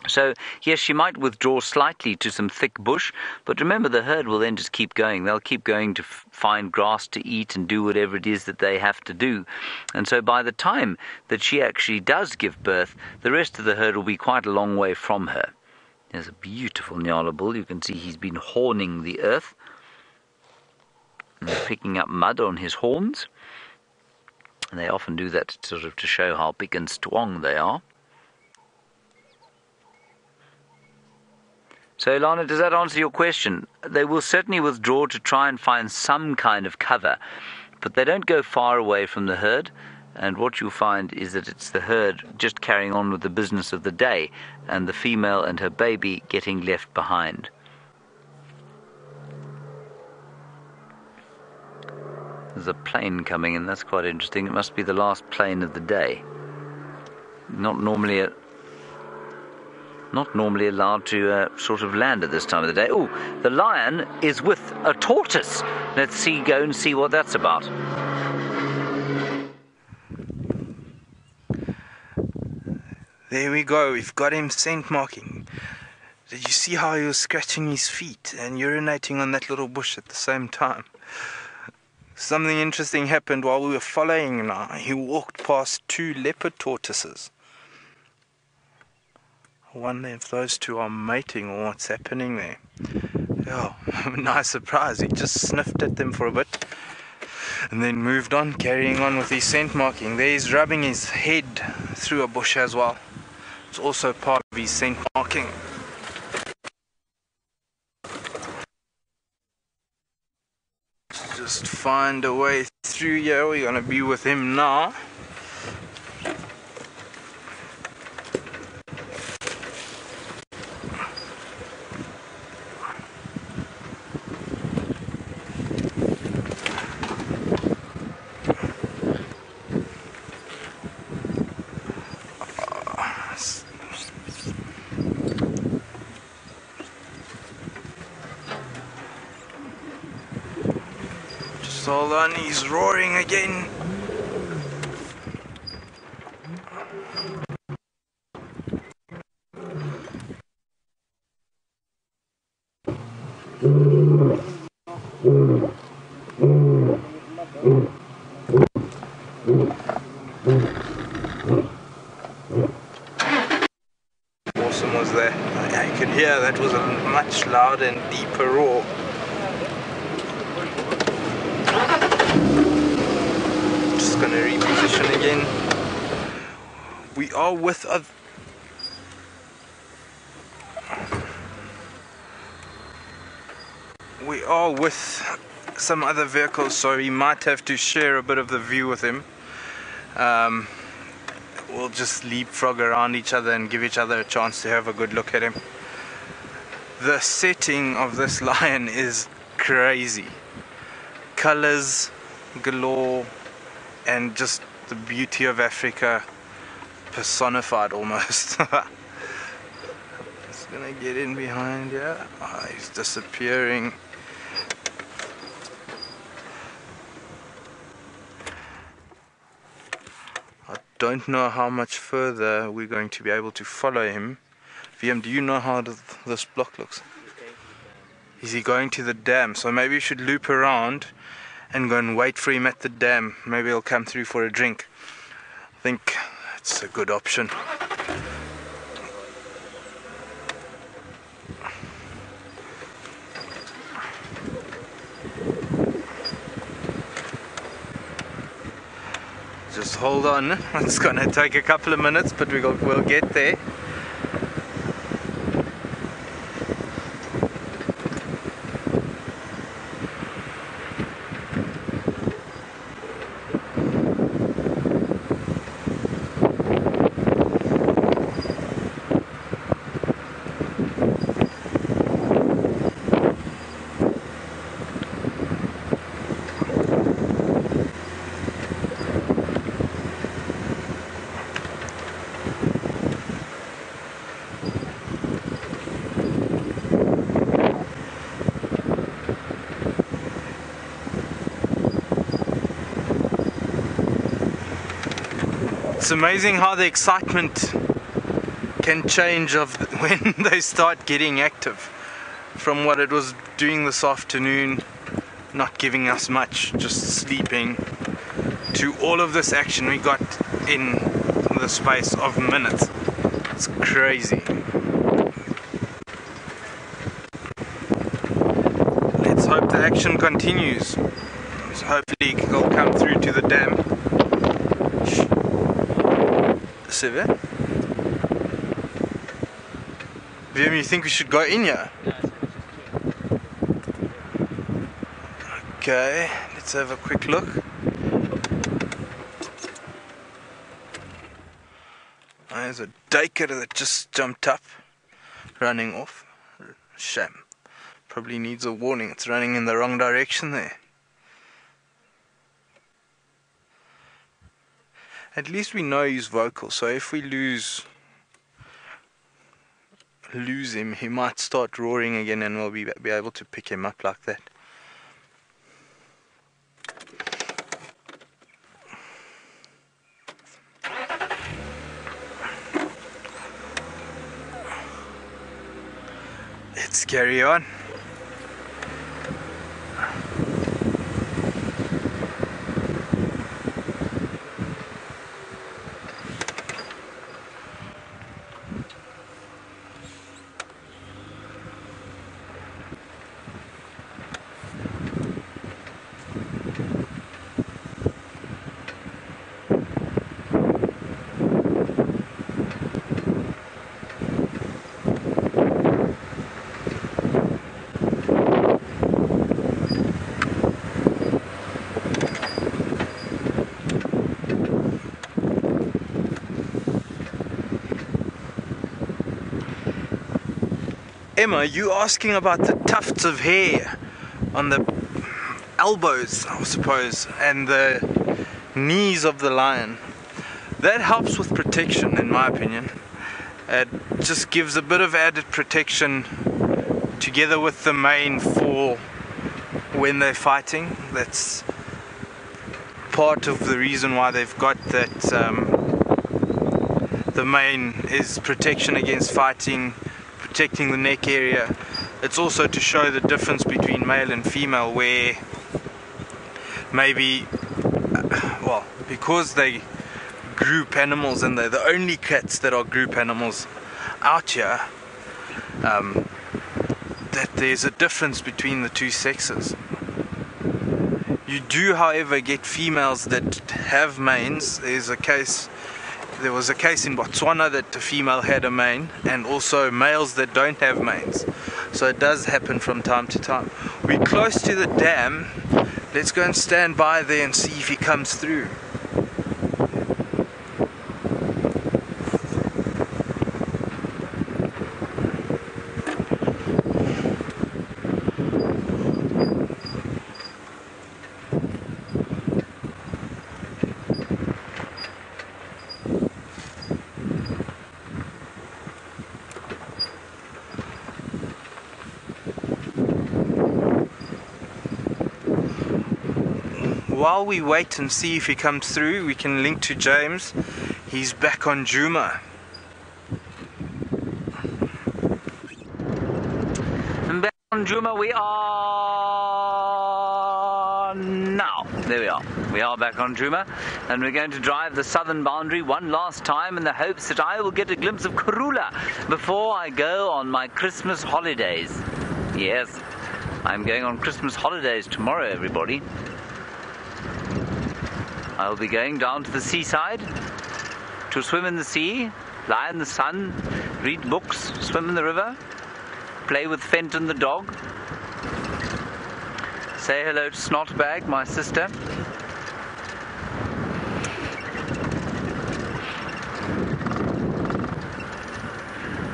So, yes, she might withdraw slightly to some thick bush, but remember the herd will then just keep going. They'll keep going to find grass to eat and do whatever it is that they have to do. And so by the time that she actually does give birth, the rest of the herd will be quite a long way from her. There's a beautiful nyala bull. You can see he's been horning the earth. and picking up mud on his horns. And they often do that sort of to show how big and strong they are. So, Ilana, does that answer your question? They will certainly withdraw to try and find some kind of cover, but they don't go far away from the herd, and what you'll find is that it's the herd just carrying on with the business of the day, and the female and her baby getting left behind. There's a plane coming in, that's quite interesting. It must be the last plane of the day. Not normally allowed to sort of land at this time of the day. Oh, the lion is with a tortoise. Let's see, go and see what that's about. There we go, we've got him scent marking. Did you see how he was scratching his feet and urinating on that little bush at the same time? Something interesting happened while we were following him. He walked past two leopard tortoises. I wonder if those two are mating or what's happening there. Oh, nice surprise. He just sniffed at them for a bit and then moved on, carrying on with his scent marking. There he's rubbing his head through a bush as well. It's also part of his scent marking. Just find a way through here. We're going to be with him now. Hold on, he's roaring again. Awesome was that. I could hear that was a much louder and deeper roar. Going to reposition again. We are with a... we are with some other vehicles, so we might have to share a bit of the view with him. We'll just leapfrog around each other and give each other a chance to have a good look at him. The setting of this lion is crazy. Colors galore. And just the beauty of Africa personified almost. He's gonna get in behind here. Oh, he's disappearing. I don't know how much further we're going to be able to follow him. VM, do you know how this block looks? Is he going to the dam? So maybe we should loop around and go and wait for him at the dam. Maybe he'll come through for a drink. I think it's a good option. Just hold on. It's gonna take a couple of minutes, but we'll get there. It's amazing how the excitement can change when they start getting active, from what it was doing this afternoon, not giving us much, just sleeping, to all of this action we got in the space of minutes. It's crazy. Let's hope the action continues. so hopefully he'll come through to the dam civet. Vim, you think we should go in here? Okay, let's have a quick look. There's a duiker that just jumped up, running off. Shame. Probably needs a warning. It's running in the wrong direction there. At least we know he's vocal, so if we lose him, he might start roaring again and we'll be able to pick him up like that. Let's carry on. Emma, you asking about the tufts of hair on the elbows, I suppose, and the knees of the lion. That helps with protection, in my opinion. It just gives a bit of added protection together with the mane for when they're fighting. That's part of the reason why they've got that. The mane is protection against fighting. Protecting the neck area. It's also to show the difference between male and female, where maybe, well, because they group animals and they're the only cats that are group animals out here, that there's a difference between the two sexes. You do, however, get females that have manes. There was a case in Botswana that the female had a mane, and also males that don't have manes. So it does happen from time to time. We're close to the dam. Let's go and stand by there and see if he comes through. While we wait and see if he comes through, we can link to James. He's back on Djuma. And back on Djuma we are now. There we are. We are back on Djuma, and we're going to drive the southern boundary one last time in the hopes that I will get a glimpse of Karula before I go on my Christmas holidays. Yes, I'm going on Christmas holidays tomorrow, everybody. I'll be going down to the seaside to swim in the sea, lie in the sun, read books, swim in the river, play with Fenton the dog, say hello to Snotbag, my sister.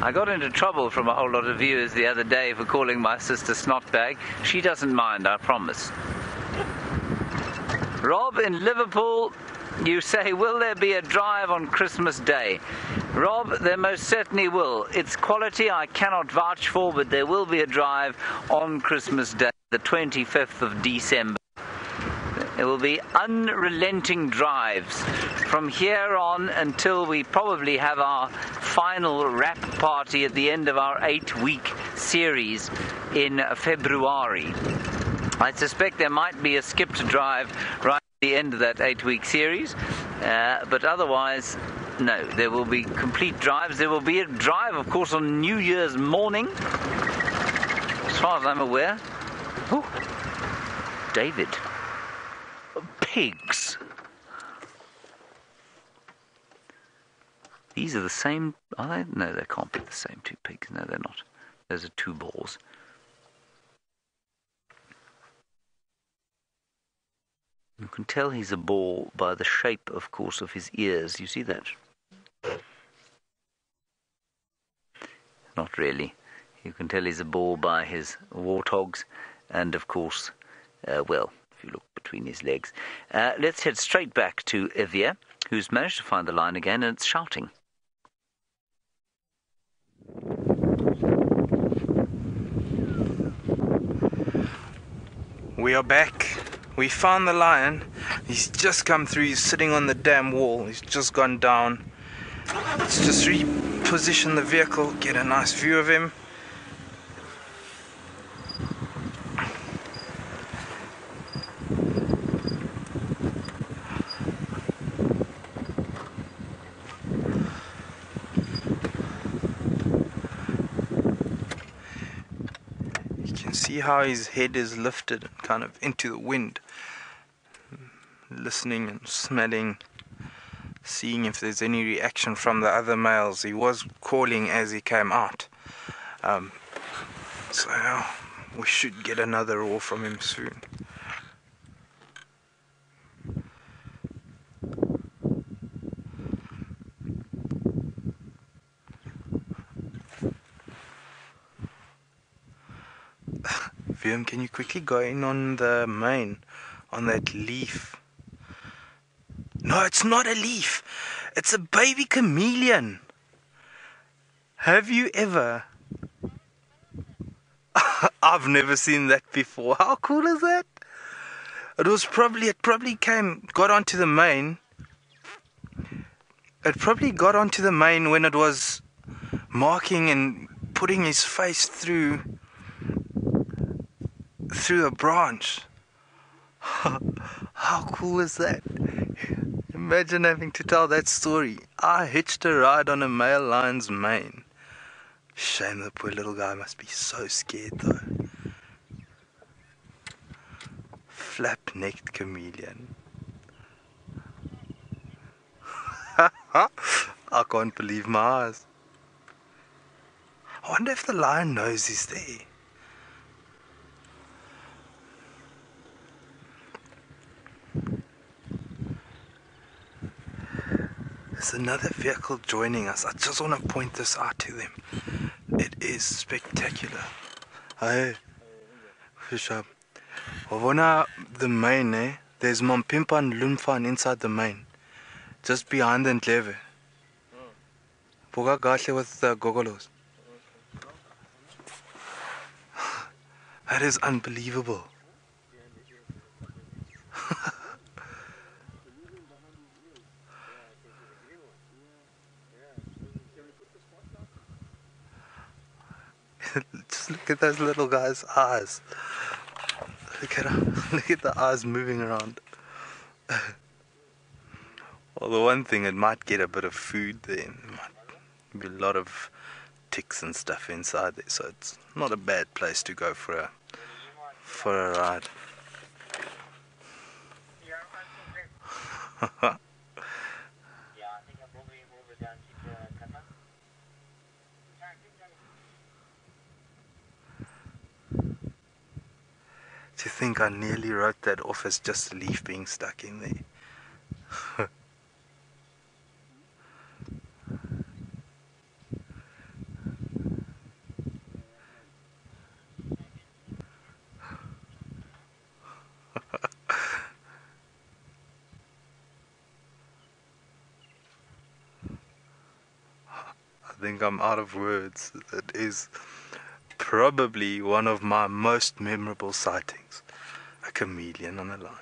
I got into trouble from a whole lot of viewers the other day for calling my sister Snotbag. She doesn't mind, I promise. Rob in Liverpool, you say, will there be a drive on Christmas Day? Rob, there most certainly will. Its quality I cannot vouch for, but there will be a drive on Christmas Day, the 25th of December. There will be unrelenting drives from here on until we probably have our final wrap party at the end of our 8-week series in February. I suspect there might be a skipped drive right at the end of that 8-week series, but otherwise, no, there will be complete drives. There will be a drive, of course, on New Year's morning, as far as I'm aware. Ooh, David. pigs. These are the same, are they? No, they can't be the same two pigs. No, they're not. Those are two boars. You can tell he's a boar by the shape, of course, of his ears. You see that? Not really. You can tell he's a boar by his warthogs and, of course, well, if you look between his legs. Let's head straight back to Evia, who's managed to find the lion again, and it's shouting. We are back. We found the lion. He's just come through. He's sitting on the damn wall. He's just gone down. Let's just reposition the vehicle, get a nice view of him. You can see how his head is lifted and kind of into the wind. Listening and smelling, seeing if there's any reaction from the other males. He was calling as he came out, so we should get another roar from him soon. Vium, can you quickly go in on the mane, on that leaf? No, it's not a leaf. It's a baby chameleon. Have you ever? I've never seen that before. How cool is that? It was probably, got onto the mane. It probably got onto the mane when it was marking and putting his face through a branch. How cool is that? Imagine having to tell that story. I hitched a ride on a male lion's mane. Shame the poor little guy must be so scared though. Flap-necked chameleon. I can't believe my eyes. I wonder if the lion knows he's there. There's another vehicle joining us. I just want to point this out to them. It is spectacular. Hey, fish up. The mane, eh? There's Mampimpa and Lumfan inside the mane. Just behind the Ntleve. Boga Gatle with the gogolos. That is unbelievable. Just look at those little guys' eyes. Look at the eyes moving around. Well, the one thing, it might get a bit of food there. There might be a lot of ticks and stuff inside there, so it's not a bad place to go for a ride. To think I nearly wrote that off as just a leaf being stuck in there. I think I'm out of words. That is probably one of my most memorable sightings, a chameleon on a lion.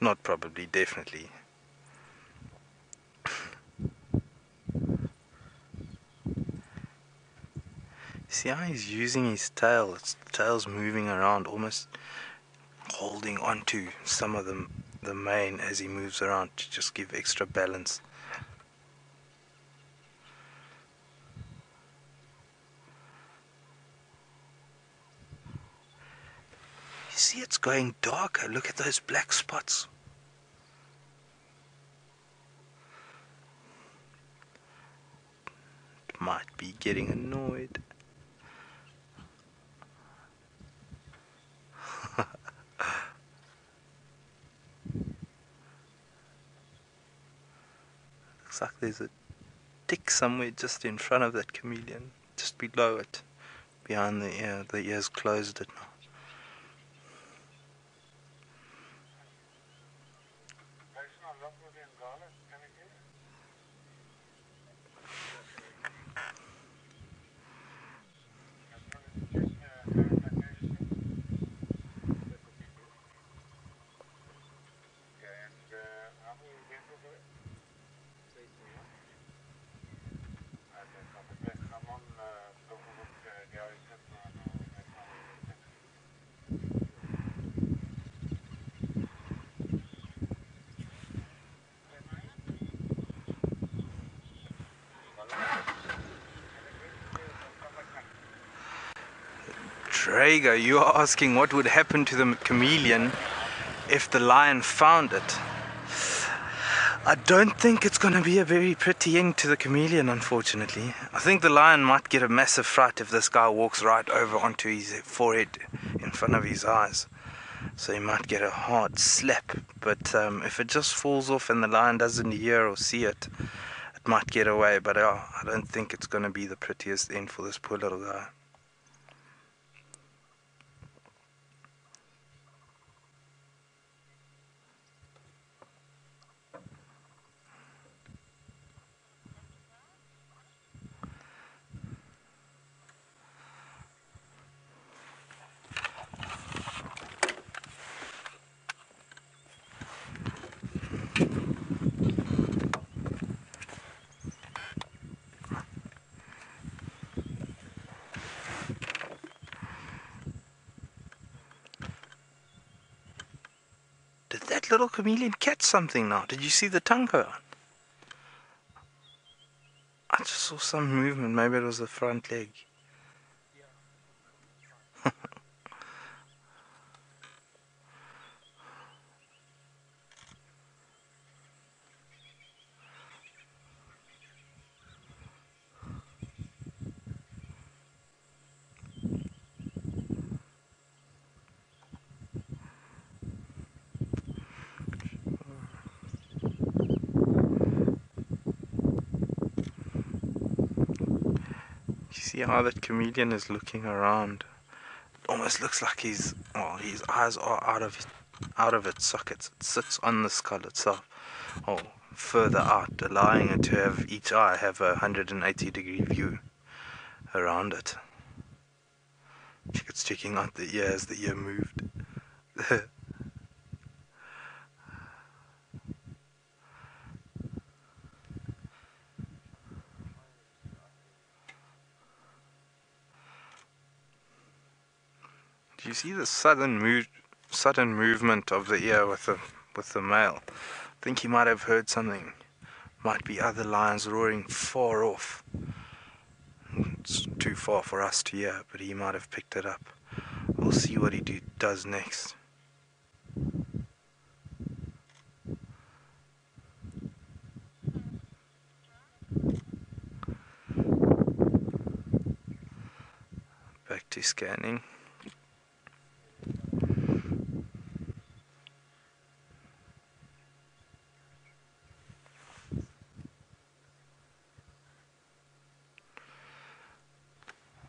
Not probably, definitely. See how he's using his tail? His tail's moving around, almost holding onto some of the mane as he moves around to just give extra balance. see it's going darker. Look at those black spots. It might be getting annoyed. Looks like there's a tick somewhere just in front of that chameleon, just below it, behind the ear. The ear's closed it now. Drago, you are asking what would happen to the chameleon if the lion found it. I don't think it's going to be a very pretty end to the chameleon, unfortunately. I think the lion might get a massive fright if this guy walks right over onto his forehead in front of his eyes. So he might get a hard slap, but if it just falls off and the lion doesn't hear or see it, it might get away. But I don't think it's going to be the prettiest end for this poor little guy. Little chameleon catch something now. Did you see the tongue go on? I just saw some movement. Maybe it was the front leg. See how that chameleon is looking around. It almost looks like he's, well, his eyes are out of its sockets. It sits on the skull itself, or further out, allowing it to have each eye have a 180-degree view around it. It's checking out the ear as the ear moved. You see the sudden movement of the ear with the male. I think he might have heard something. Might be other lions roaring far off. It's too far for us to hear, but he might have picked it up. We'll see what he does next. Back to scanning.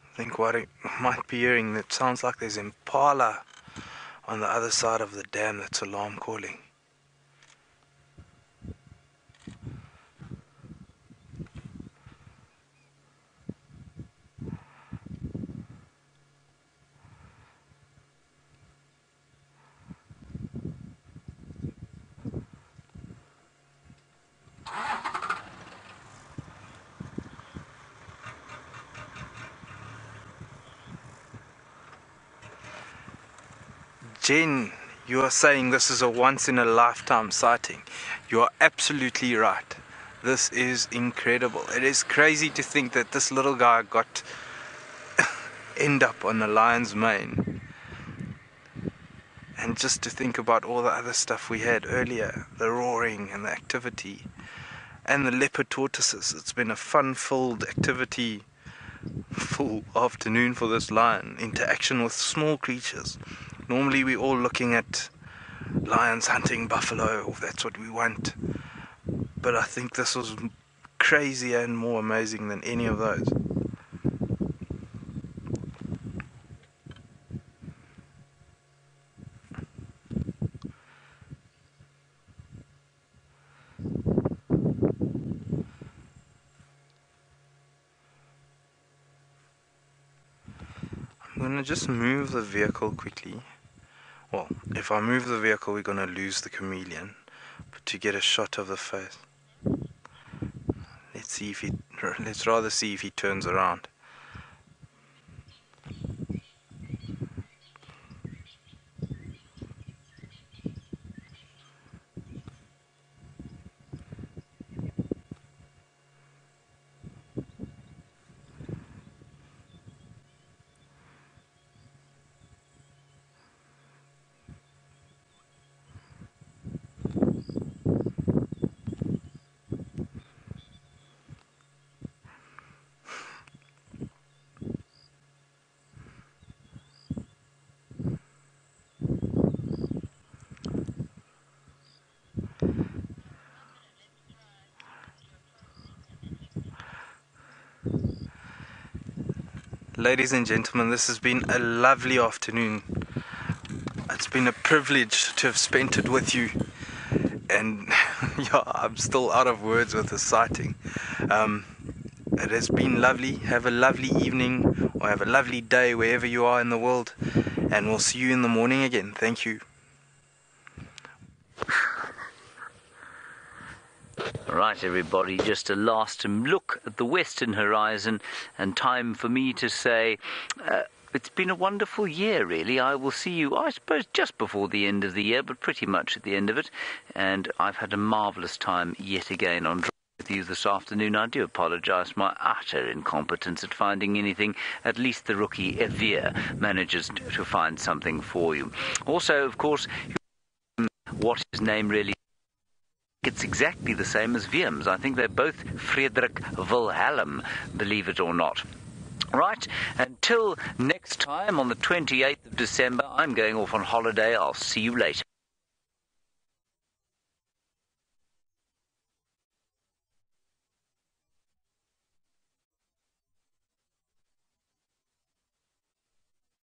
I think what it might be hearing, it sounds like there's impala on the other side of the dam. That's alarm calling. Jen, you are saying this is a once-in-a-lifetime sighting. You are absolutely right. This is incredible. It is crazy to think that this little guy got end up on the lion's mane. And just to think about all the other stuff we had earlier, the roaring and the activity, and the leopard tortoises. It's been a fun-filled activity, full afternoon for this lion, interaction with small creatures. Normally we're all looking at lions hunting buffalo, that's what we want. But I think this was crazier and more amazing than any of those. Just move the vehicle quickly. Well, if I move the vehicle we're gonna lose the chameleon, but to get a shot of the face, let's rather see if he turns around. Ladies and gentlemen, this has been a lovely afternoon. It's been a privilege to have spent it with you. And yeah, I'm still out of words with the sighting. It has been lovely. Have a lovely evening or have a lovely day wherever you are in the world. And we'll see you in the morning again. Thank you. Right, everybody, just a last look at the western horizon, and time for me to say it's been a wonderful year, really. I will see you, I suppose, just before the end of the year, but pretty much at the end of it. And I've had a marvellous time yet again on Drive with you this afternoon. I do apologise for my utter incompetence at finding anything. At least the rookie Evia manages to find something for you. Also, of course, what his name really is. It's exactly the same as Wiems. I think they're both Friedrich Wilhelm, believe it or not. Right, until next time on the 28th of December, I'm going off on holiday. I'll see you later.